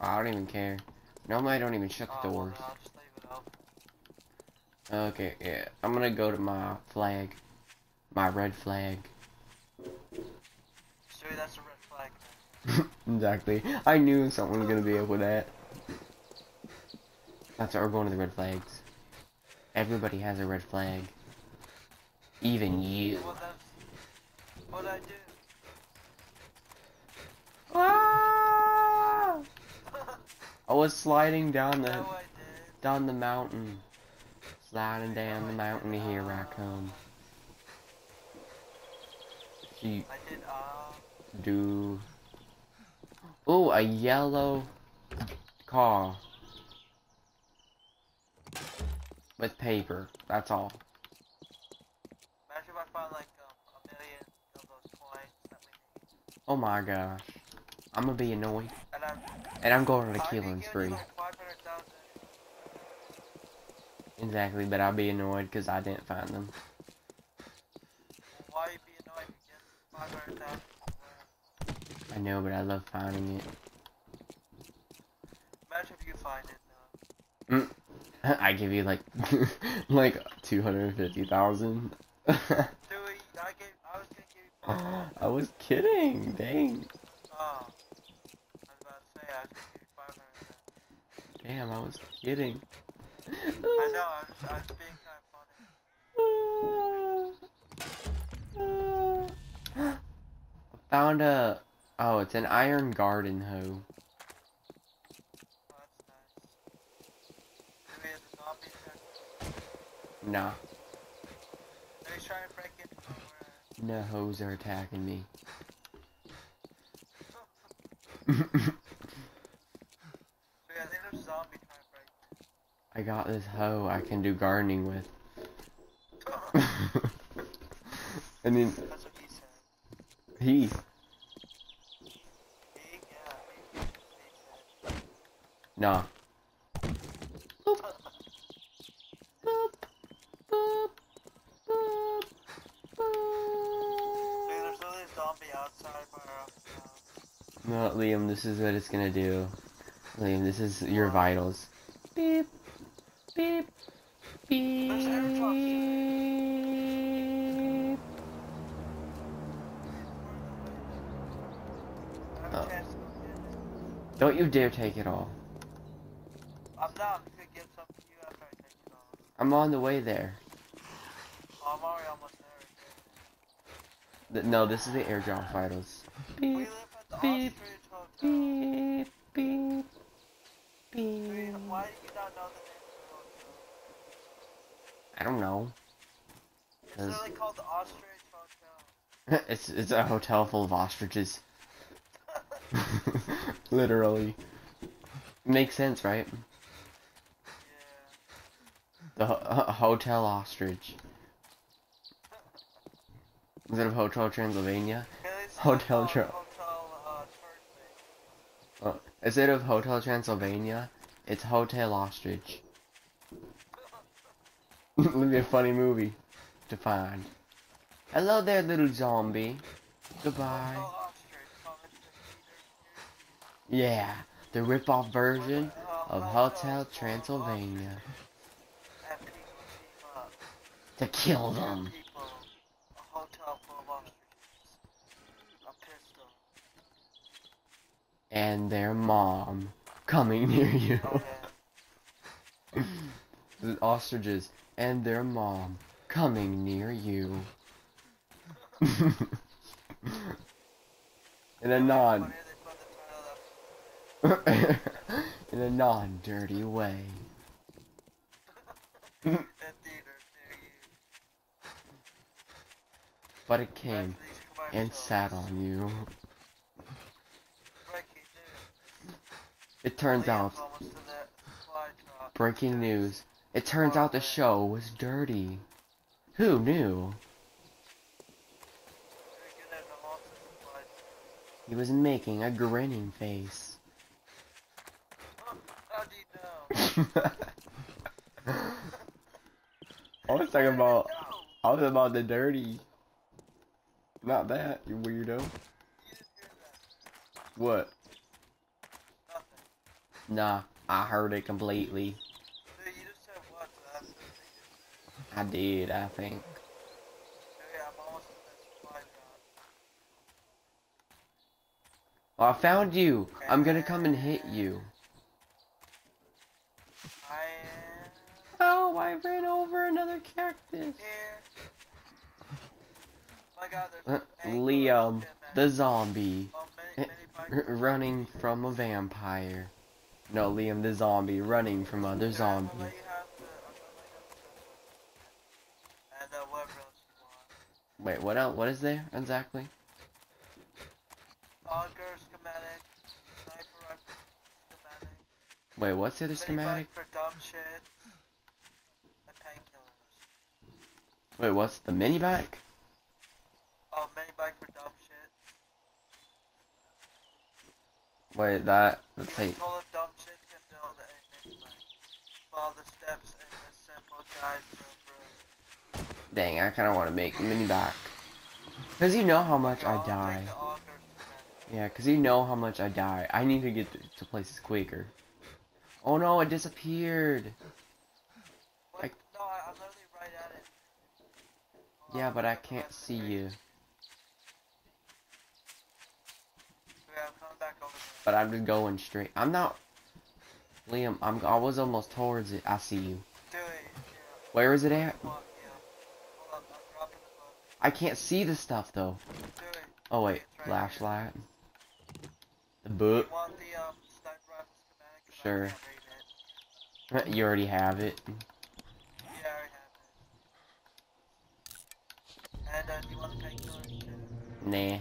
I don't even care. Normally I don't even shut the oh, doors. Well, I'll just leave it open. Okay, yeah. I'm gonna go to my flag. My red flag. Sure, that's a red flag. Exactly. I knew someone was gonna be up with that. That's why we're going to the red flags. Everybody has a red flag. Even you. Well, that's what I do. I was sliding down the no, down the mountain. Sliding down no, the mountain uh, here I come. She I did uh do Ooh, a yellow car. With paper, that's all. Imagine if I find like um, a million of those coins that we need. Oh my gosh. I'm gonna be annoyed. And I'm, and I'm going on a killing spree. Like exactly, but I'll be annoyed because I didn't find them. Why you be annoyed if you get five hundred thousand? I know, but I love finding it. Imagine if you find it, though. Mm. I give you like, like two hundred fifty thousand. Dude, I, gave, I was gonna give you five hundred thousand. I was kidding, dang. Oh. Damn, I was kidding. I know, I was, I was being kind of funny. Found a... Oh, it's an iron garden hoe. Oh, that's nice. Maybe it's a zombie there? Nah. Are you trying to break into my world? No, hoes are attacking me. I got this hoe I can do gardening with. And then that's what he said. He. He, yeah, he, he said. Nah. Boop. Boop. Boop. Boop. Boop. Dude, there's literally a zombie outside by our house. No, Liam, this is what it's gonna do. Liam, this is your vitals. Beep. Beep, beep, beep. Oh. Don't you dare take it all. I'm not, I'm gonna give something to you after I take it all. I'm on the way there. Oh, I'm already almost there. Th no, this is the airdrop vitals. Beep, we live at the beep, beep, beep, beep, beep. Why do you not know the name of the hotel? I don't know. It's really called the Ostrich Hotel. it's, it's a hotel full of ostriches. Literally. Makes sense, right? The ho Hotel Ostrich. Instead of Hotel Transylvania, Hotel Tra hotel, uh, oh, instead of Hotel Transylvania, it's Hotel Ostrich. It'll be a funny movie to find. Hello there, little zombie. Goodbye. Yeah, the rip-off version of Hotel Transylvania. To kill them. People, a hotel full of ostriches, a pistol. And their mom coming near you. Oh, yeah. The ostriches and their mom coming near you. In a non in a non dirty way. But it came and sat on you. It turns out, breaking news, it turns out the show was dirty. Who knew? He was making a grinning face. I was talking about, I was about the dirty. Not that, you weirdo. What? Nothing. Nah, I heard it completely. Dude, you just said what? I did, I think. Hey, I'm almost in this well, I found you. Okay. I'm gonna come and hit you. I am... Oh, I ran over another cactus. Here. Uh, Liam, the zombie, running from a vampire. No, Liam, the zombie, running from other zombies. Wait, what else? What is there exactly? Wait, what's the other schematic? Wait, what's the mini bike? Oh, mini bike for dumb shit. Wait, that let's see. Full of dumb shit can build a mini bike. Follow the steps in this simple guide for a brew. Dang, I kind of want to make a mini bike. Cause you know how much I die. Yeah, cause you know how much I die. I need to get to places quicker. Oh no, it disappeared. What? I... No, I, I'm literally right at it. Oh, yeah, but I can't see you. But I'm just going straight. I'm not, Liam. I'm. I was almost towards it. I see you. Do it, yeah. Where is it at? Yeah. Hold on, I'm dropping the book. I can't see the stuff though. Do it. Oh wait, right flashlight. Here. The book. You want the, um, sniper rifle schematic? Sure. You already have it. Yeah, I already have it. And uh, do you want the painkiller too? Nah.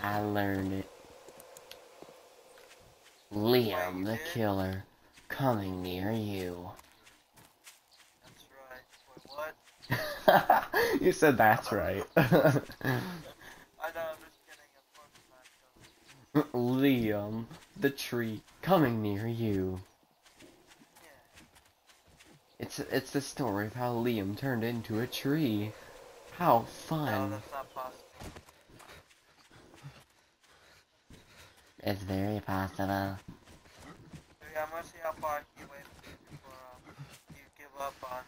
I learned it. Liam the killer coming near you. That's right. Wait, what? You said that's right. I know, I'm just kidding. Liam the tree coming near you. Yeah. It's it's the story of how Liam turned into a tree. How fun. No, that's not possible. It's very possible. Dude, I'm gonna see how far you went before um, you give up on uh,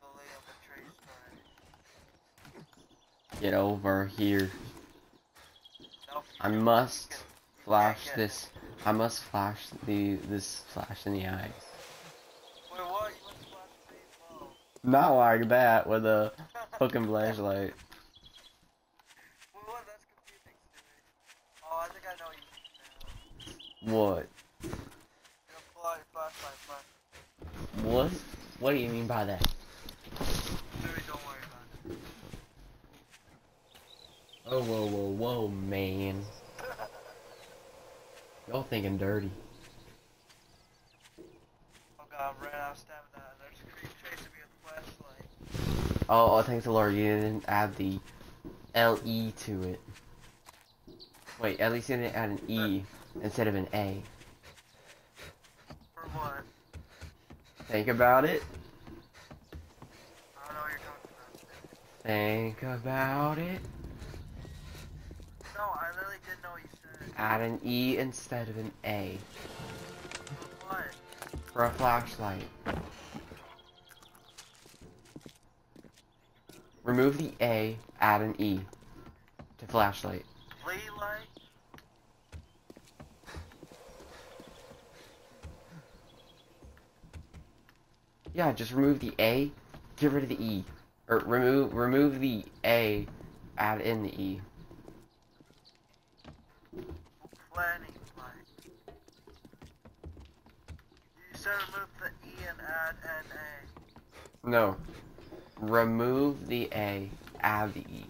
the Liam the tree story. Get over here. Nope. I must flash this I must flash the this flash in the eyes. Wait, what? You must flash the baseball. Not like that with a fucking flashlight. Well, what? That's confusing to me. Oh, I think I know you. What? Flashlight, flashlight, flashlight. What? What do you mean by that? Dude, don't worry about it. Oh, whoa, whoa, whoa, man. Y'all thinking dirty. Oh god, I ran out of stamina. There's a creep chasing me with the flashlight. Oh, oh, thanks the Lord, you didn't add the L E to it. Wait, at least you didn't add an E instead of an A. For what? Think about it. I don't know what you're talking about. Think about it. No, I really didn't know what you said. Add an E instead of an A. For what? For a flashlight. Remove the A, add an E to flashlight. Playlight? Yeah, just remove the A, get rid of the E. Or remove remove the A, add in the E. Planning light. You said remove the E and add an A. No. Remove the A, add the E.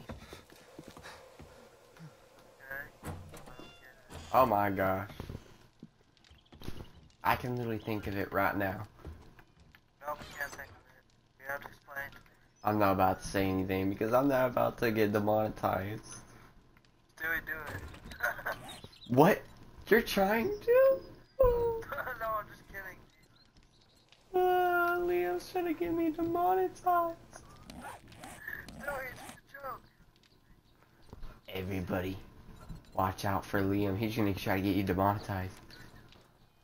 Okay. Oh my gosh. I can literally think of it right now. No, we can't think of it. You have to explain to me. I'm not about to say anything because I'm not about to get demonetized. Do it, do it. What? You're trying to? Oh. No, I'm just kidding. Uh, Liam's trying to get me demonetized. No, it's just a joke. Everybody, watch out for Liam. He's gonna try to get you demonetized.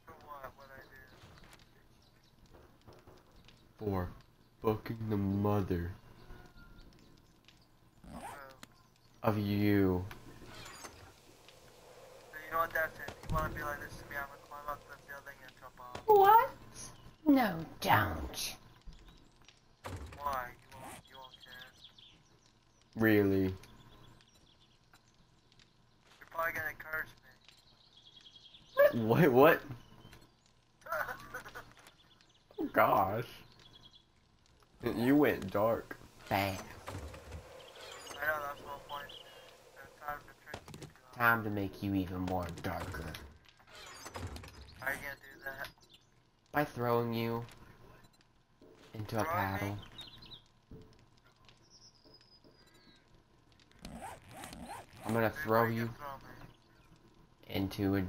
For what? What I do? For fucking the mother oh. of you. What that's it. You wanna be like this to me, I'm gonna climb up the building and jump off. What? No, don't. Why? You won't, you won't care. Really? You're probably gonna encourage me. What? What? Oh gosh. You went dark. Bam. I know, that's one point. Time to Time to make you even more darker. How are you gonna do that? By throwing you into throwing a paddle. Me? I'm gonna throw Everybody you throw into a,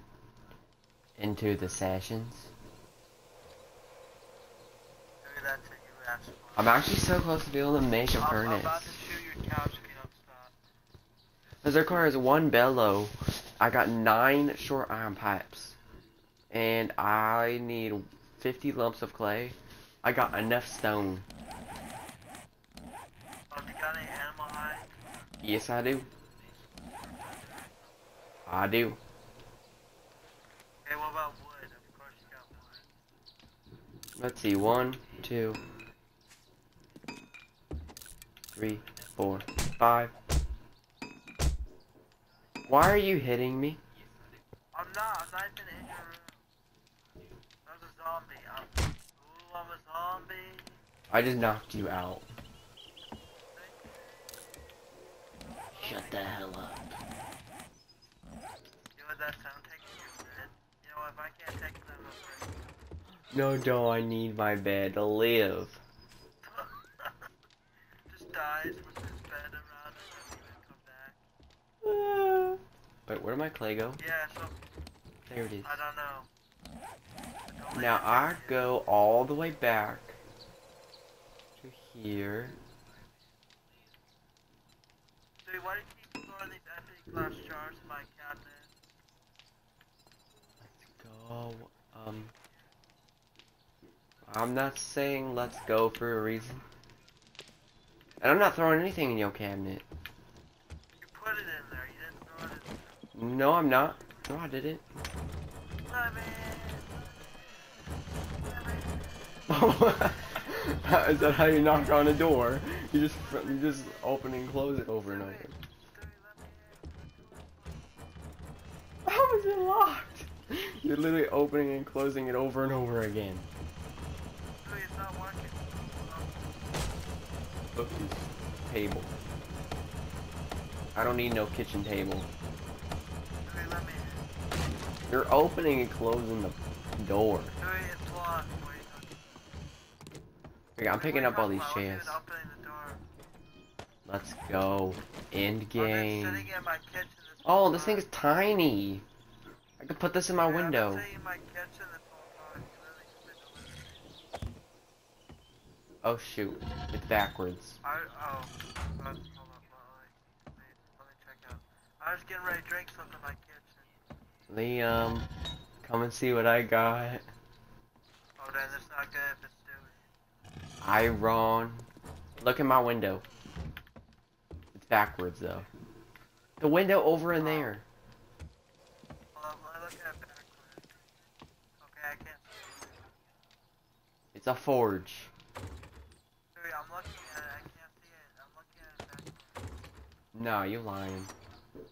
into the sessions. Do that to you, actually. I'm actually so close to being able to make a I'm, furnace. I'm about to shoot your couch. This requires one bellow. I got nine short iron pipes. And I need fifty lumps of clay. I got enough stone. Oh, you got any animal hide? Yes, I do. I do. Hey, what about wood? Of course you got wood. Let's see. One, two, three, four, five. Why are you hitting me? I'm not, I'm not even in your room. I was a zombie. I'm, ooh, I'm a zombie. I just knocked you out. Shut the hell up. You know what that sound taking your bed? You know, if I can't take it, I'm afraid. No, no, I need my bed to live. Just dies with his bed around and doesn't even come back. Uh, wait, where did my clay go? Yeah, so there it is. I don't know. I don't now I go all the way back to here. Dude, why do you keep throwing these epic glass jars in my cabinet? Let's go. Um, I'm not saying let's go for a reason, and I'm not throwing anything in your cabinet. Put it in there. You didn't throw it in there. No, I'm not. No, I didn't. Is that how you knock on a door? You just you just open and close it over and over. How is it locked? You're literally opening and closing it over and over again. It's not working. Look, this table. I don't need no kitchen table. You're opening and closing the door. I'm picking up all these chairs. Let's go. End game. Oh, this thing is tiny. I could put this in my window. Oh shoot, it's backwards. I was getting ready to drink something in my kitchen. Liam, come and see what I got. Oh, then it's not good if it's Iron. Look in my window. It's backwards though. The window over in there. Well, I look at it backwards. Okay, I can't see it. It's a forge. Dude, I'm looking at it. I can't see it. I'm looking at it backwards. No, you're lying. Dude,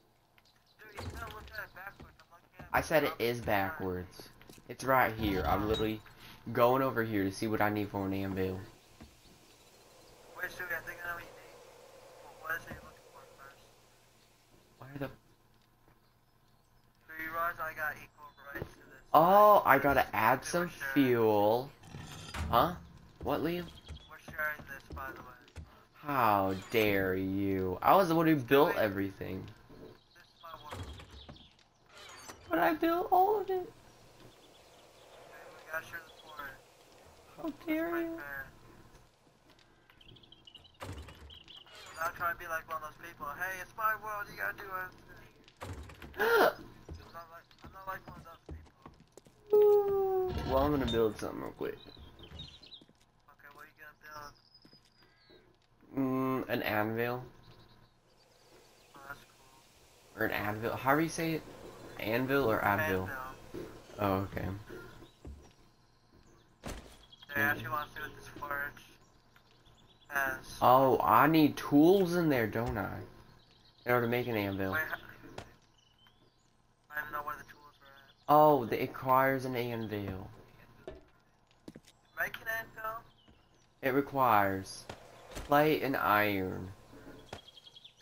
you said I'm looking at it backwards. I'm looking at it backwards. I said it is backwards. It's right here. I'm literally going over here to see what I need for an anvil. Wait, Stewie, I think I know what you need. What is it you're looking for first? Why the... Do you realize I got equal rights to this? Oh, I gotta add some fuel. Huh? What, Liam? We're sharing this, by the way. How dare you. I was the one who built everything. This is my world. But I built all of it. Okay, we gotta share the... How dare you? I'm not trying to be like one of those people. Hey, it's my world, you gotta do it. I'm not like, I'm not like one of those people. Ooh. Well, I'm gonna build something real quick. Okay, what are you gonna build? Mm, an anvil. Oh, that's cool. Or an anvil. How do you say it? Anvil or anvil? Anvil. Oh, okay. I actually want to see what this forge has. Oh, I need tools in there, don't I? In order to make an anvil. Wait, I don't know where the tools are at. Oh, it requires an anvil. Make an anvil? It requires plate and iron. Dude,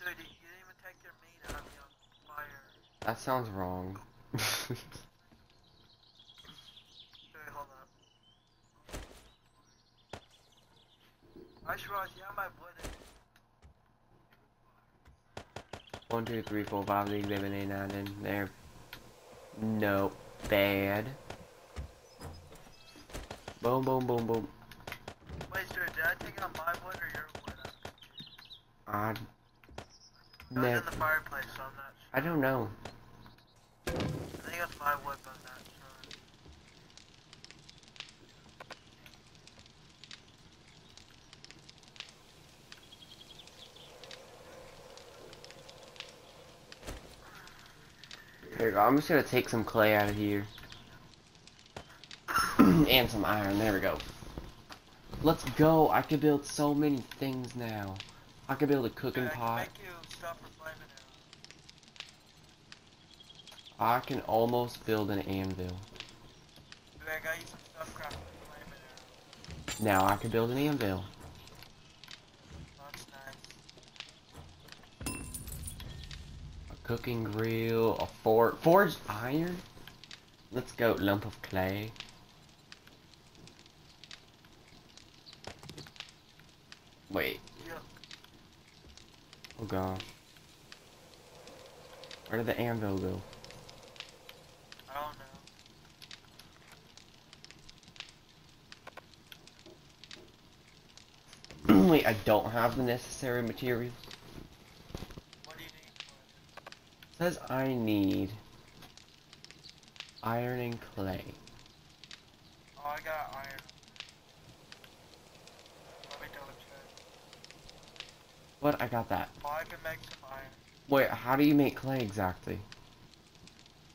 you didn't even take your meat out of the fire. That sounds wrong. I should realize, yeah, I might put it. one, two, three, four, five, six, seven, eight, nine, ten. There. No. Bad. Boom, boom, boom, boom. Wait, sir, did I take out my wood or your wood? I... It was in the fireplace, so I'm not sure. I don't know. I think it's my wood, but I'm not sure. There you go. I'm just gonna take some clay out of here. And some iron. There we go. Let's go. I can build so many things now. I can build a cooking yeah, I pot. Can make you stop I can almost build an anvil. Yeah, I got you some stuff crafting. Now I can build an anvil. Cooking grill, a forge, forged iron. Let's go, lump of clay. Wait. Oh gosh. Where did the anvil go? I don't know. Wait, I don't have the necessary materials. Says I need iron and clay. Oh, I got iron. Let me double check. What? I got that. Oh, I can make some iron. Wait, how do you make clay exactly?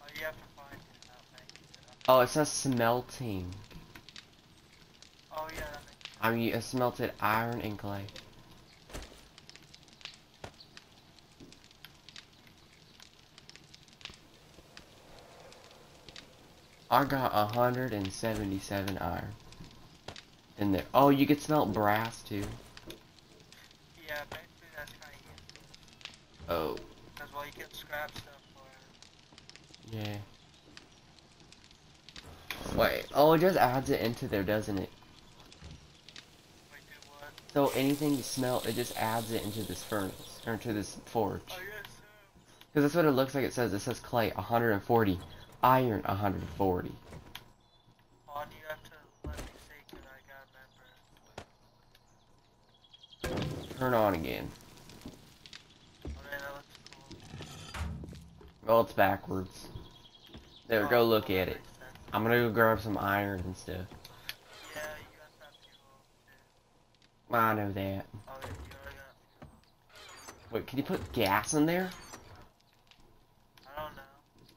Oh, you have to find it, not make it. Oh, it says smelting. Oh yeah. That makes sense. I mean, it smelted iron and clay. I got one hundred seventy-seven iron in there. Oh, you could smelt brass too. Yeah, basically that's kind of useful. Oh. Because well, you get scrap stuff for it. Yeah. Wait. Oh, it just adds it into there, doesn't it? Wait, do what? So anything you smelt, it just adds it into this furnace or into this forge. Oh yes. Because that's what it looks like. It says it says clay one hundred forty. Iron one hundred forty. Oh, you have to let me see, 'cause I gotta remember. Turn on again. Okay, that looks cool. Well, it's backwards. There, oh, go look at it. I'm gonna go grab some iron and stuff. Yeah, you got that fuel too. I know that. Oh, yeah, you already got fuel. Wait, can you put gas in there?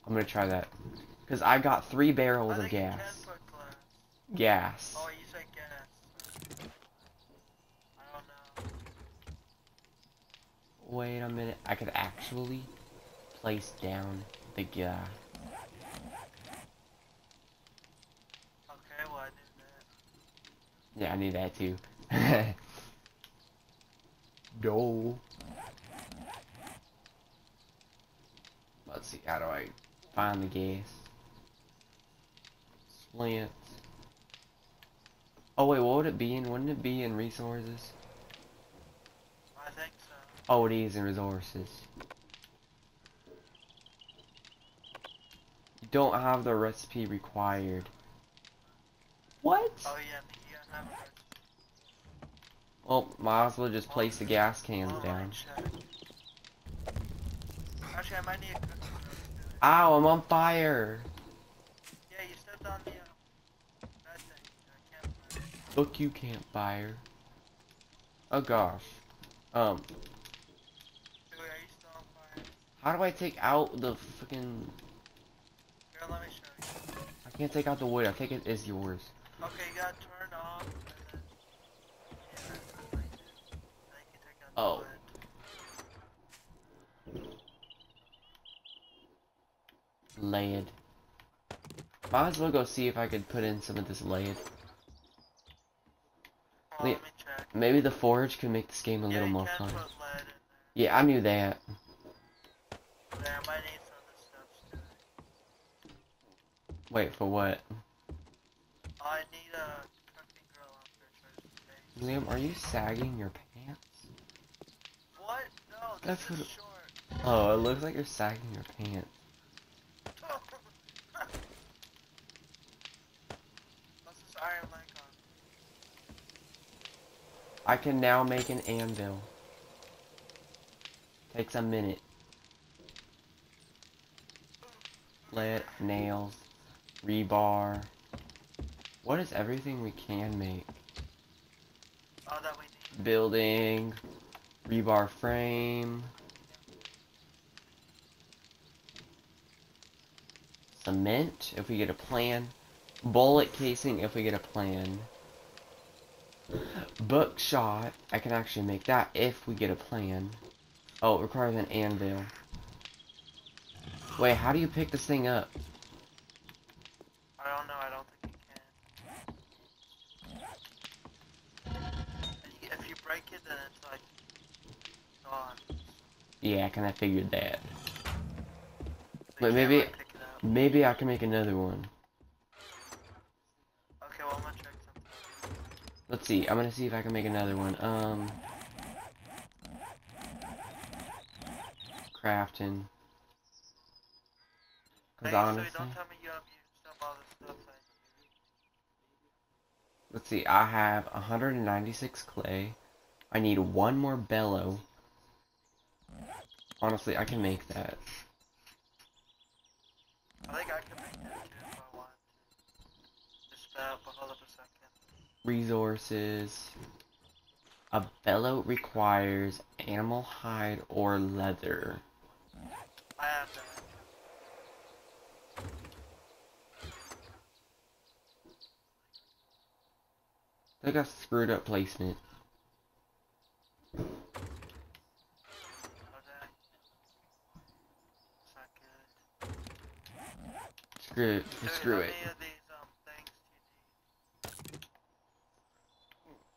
I'm gonna try that. Because I got three barrels of gas. Gas. Oh, you said gas. I don't know. Wait a minute. I could actually place down the gas. Okay, well, I knew that. Yeah, I knew that too. No. Let's see, how do I. Find the gas. Splint. Oh wait, what would it be in? Wouldn't it be in resources? I think so. Oh, it is in resources. You don't have the recipe required. What? Oh yeah, you don't have a recipe. Well, might as well just place the gas cans oh, down. Actually, I might need a cookie. Ow, I'm on fire! Yeah, you stepped on the, uh, that thing, the campfire. Look, you campfire. Oh gosh. Um. Dude, are you still on fire? How do I take out the fucking... Here, let me show you. I can't take out the wood, I think it is yours. Okay, you gotta turn off, and then... Yeah, I like it. Then you can take out the oh. wood. Lead. Might as well go see if I could put in some of this lead. Oh, let me check. Maybe the forge can make this game a yeah, little more fun. Yeah, I knew that. Yeah, I might need some of this stuff too. Wait, for what? Oh, I need a cooking grill on there. Liam, are you sagging your pants? What? No, this That's is what... short. Oh, it looks like you're sagging your pants. I can now make an anvil. Takes a minute. Lead, nails, rebar. What is everything we can make? Oh, that we need. Building, rebar frame, cement if we get a plan, bullet casing if we get a plan. Buckshot, I can actually make that if we get a plan. Oh, it requires an anvil. Wait, how do you pick this thing up? I don't know, I don't think you can. If you break it, then it's like gone. Yeah, I kinda figured that. But maybe, maybe I can make another one. Let's see, I'm gonna see if I can make another one. Um, crafting. Cause honestly, don't tell me you have used up all the stuff I need. Let's see, I have one hundred ninety-six clay. I need one more bellow. Honestly, I can make that. I think I can make that too if I want. Just uh, hold up a second. Resources. A bellow requires animal hide or leather. I have that. They got screwed up placement. Screw it. Screw it.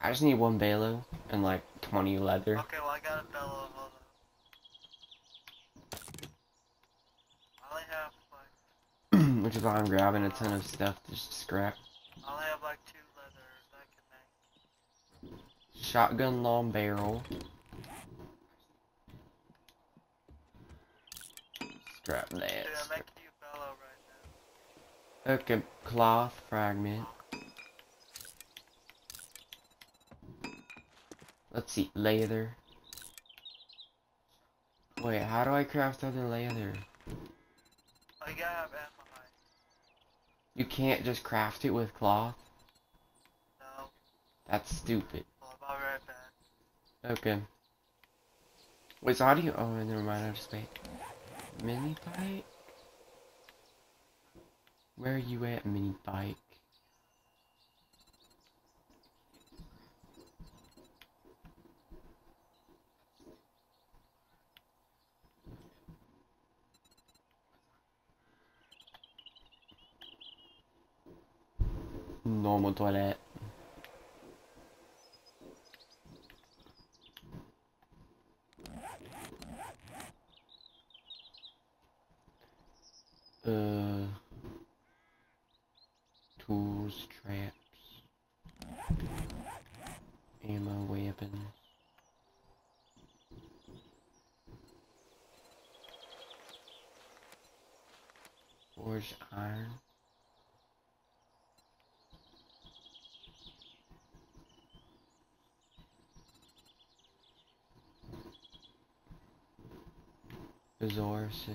I just need one balo and like twenty leather. Okay, well I got a balo. I only have like which is why I'm grabbing a ton of stuff to scrap. I only have like two leathers I can make. Shotgun long barrel. Scrap that. Dude, I'm making you balo right now. Okay, cloth fragment. Let's see, leather. Wait, how do I craft other leather? I gotta have ammo. You can't just craft it with cloth? No. That's stupid. Well, I'll be right back. Okay. Wait, so how do you... Oh, never mind, I'll just wait. Mini bike? Where are you at, mini bike? Normal toilet. Uh, tools, traps, ammo, weapons. Forged iron. Resources.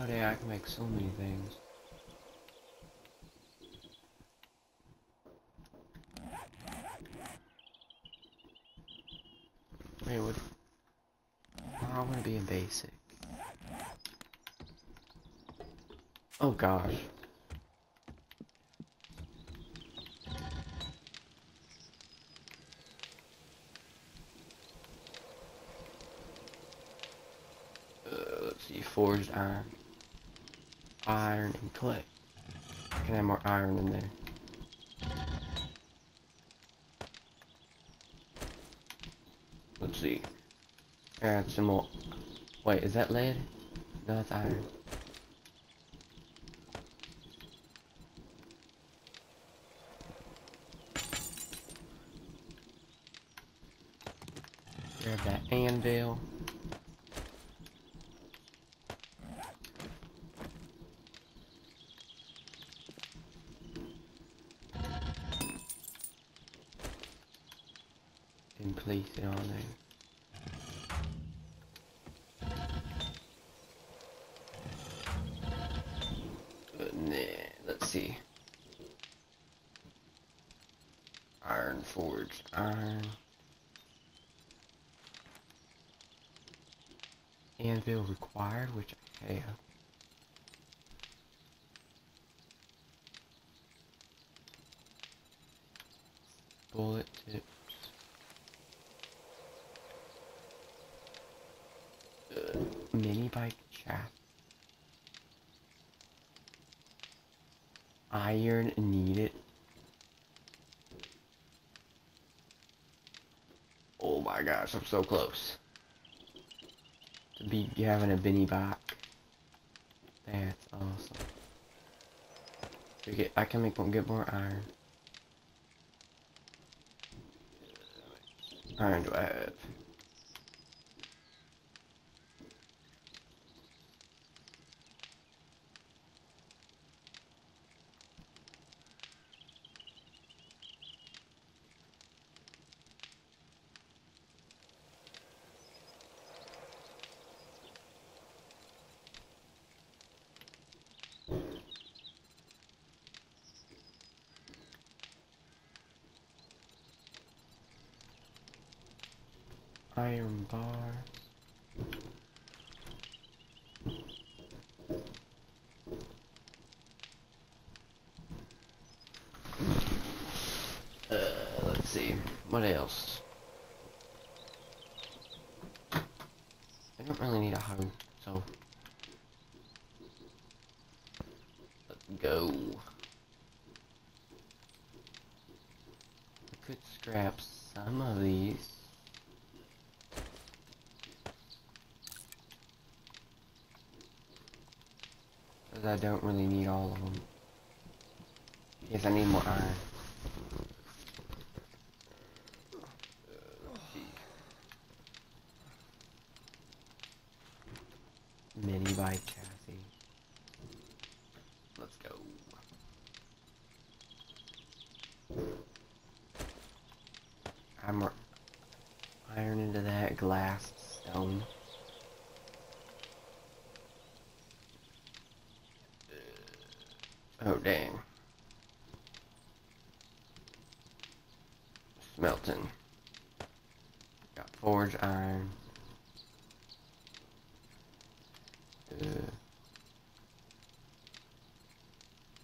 Oh yeah, I can make so many things. Wait, what? I want to be in basic. Oh gosh. Uh, let's see, forged iron. Iron and clay. I can have more iron in there. Let's see. Add some more. Wait, is that lead? No, that's iron. Grab that anvil. Place it on there. But nah, let's see. Iron forged iron. Anvil required, which I have. Bullet tip. Mini bike shaft. Iron needed. Oh my gosh, I'm so close to be having a mini bike. That's awesome. We get, I can make one. Get more iron. Iron do I have? Iron bars. Uh, let's see. What else? I don't really need a home, so let's go. I could scrap some of these. I don't really need all of them. Yes, I need more iron. Mini by Cassie. Let's go. I'm iron into that glass stone. Oh, dang. Smelting. Got forge iron. Uh,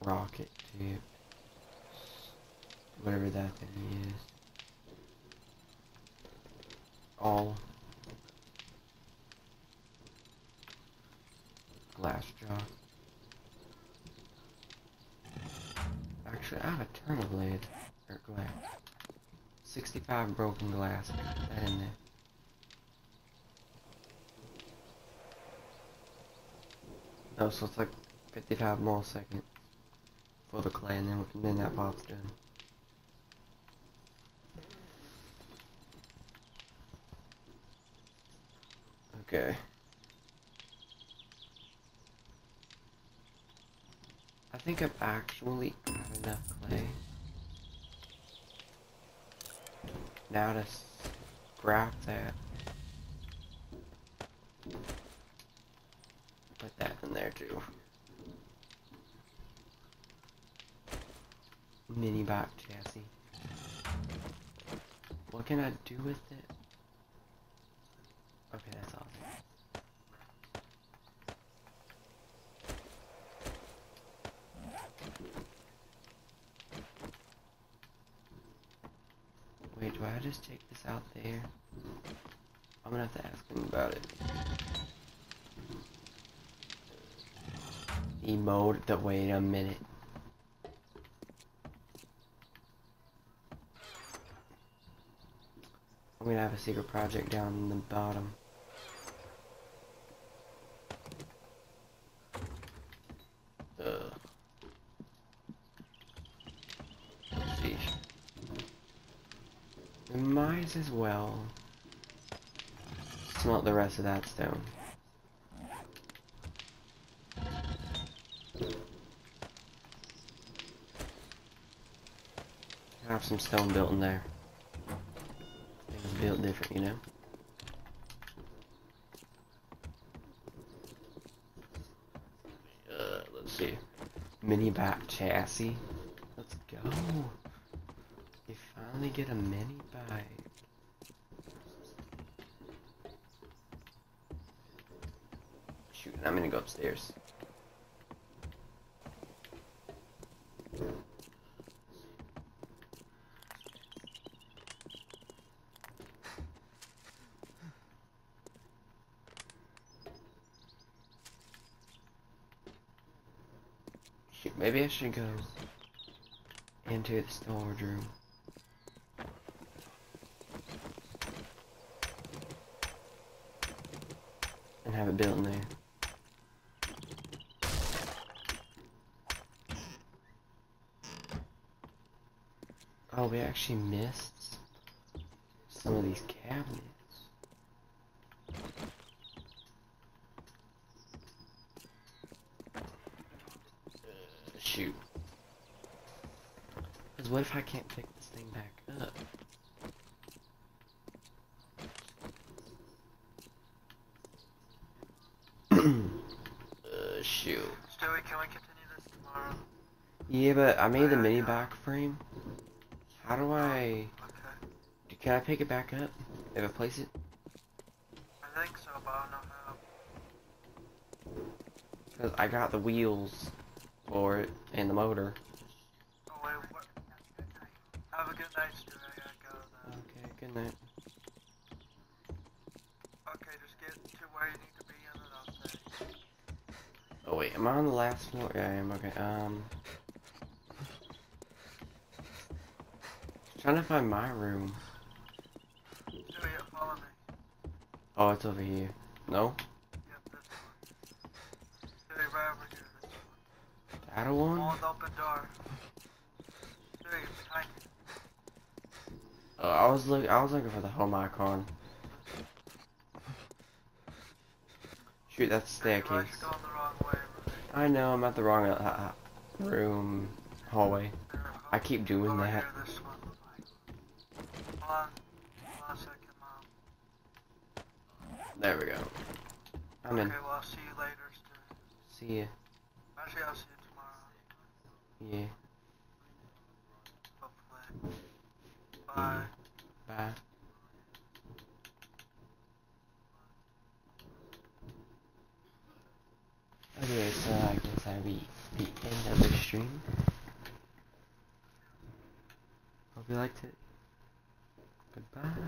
rocket tip. Whatever that thing is. All. Glass jar. Actually, I have a ton of lead, or glass. sixty-five broken glass, put that in there. Oh, so it's like fifty-five more seconds for the clay, and then, then that pop's done. Okay. I think I've actually got enough clay now to scrap that. Put that in there too. Mini bot chassis. What can I do with it? Okay, that's all. Wait, do I just take this out there? I'm gonna have to ask him about it. Emote the wait a minute. I'm gonna have a secret project down in the bottom. Might as well smelt the rest of that stone. I have some stone built in there. Things built different, you know. Uh, let's see. Mini bat chassis. Let's go. You finally get a mini bike. Shoot, I'm gonna go upstairs. Shoot, maybe I should go into the storage room. And have it built in there. Oh, we actually missed some of these cabinets. Uh, shoot. Because what if I can't pick this thing back up? Shoot. Stewie, can we continue this tomorrow? Yeah, but I made the mini back frame. How do I... Okay. Can I pick it back up if I place it? think so, but I don't know how. Because I got the wheels for it and the motor. Oh, wait, what? Have a good night, Stu. I gotta go now. Okay, good night. Okay, just get to where you need to be and then I'll stay. Oh, wait, am I on the last floor? Yeah, I am. Okay, um. trying to find my room. Stu, yeah, follow me. Oh, it's over here. No? I don't want. Uh, I was look. I was looking for the home icon. Shoot, that's staircase. I know I'm at the wrong uh, room hallway. I keep doing that. There we go. I'm in. Okay, well, I'll see you later. See ya. Actually, I'll see you. Yeah. Bye. Bye. Okay, so I guess I reach the end of the stream. Hope you liked it. Goodbye.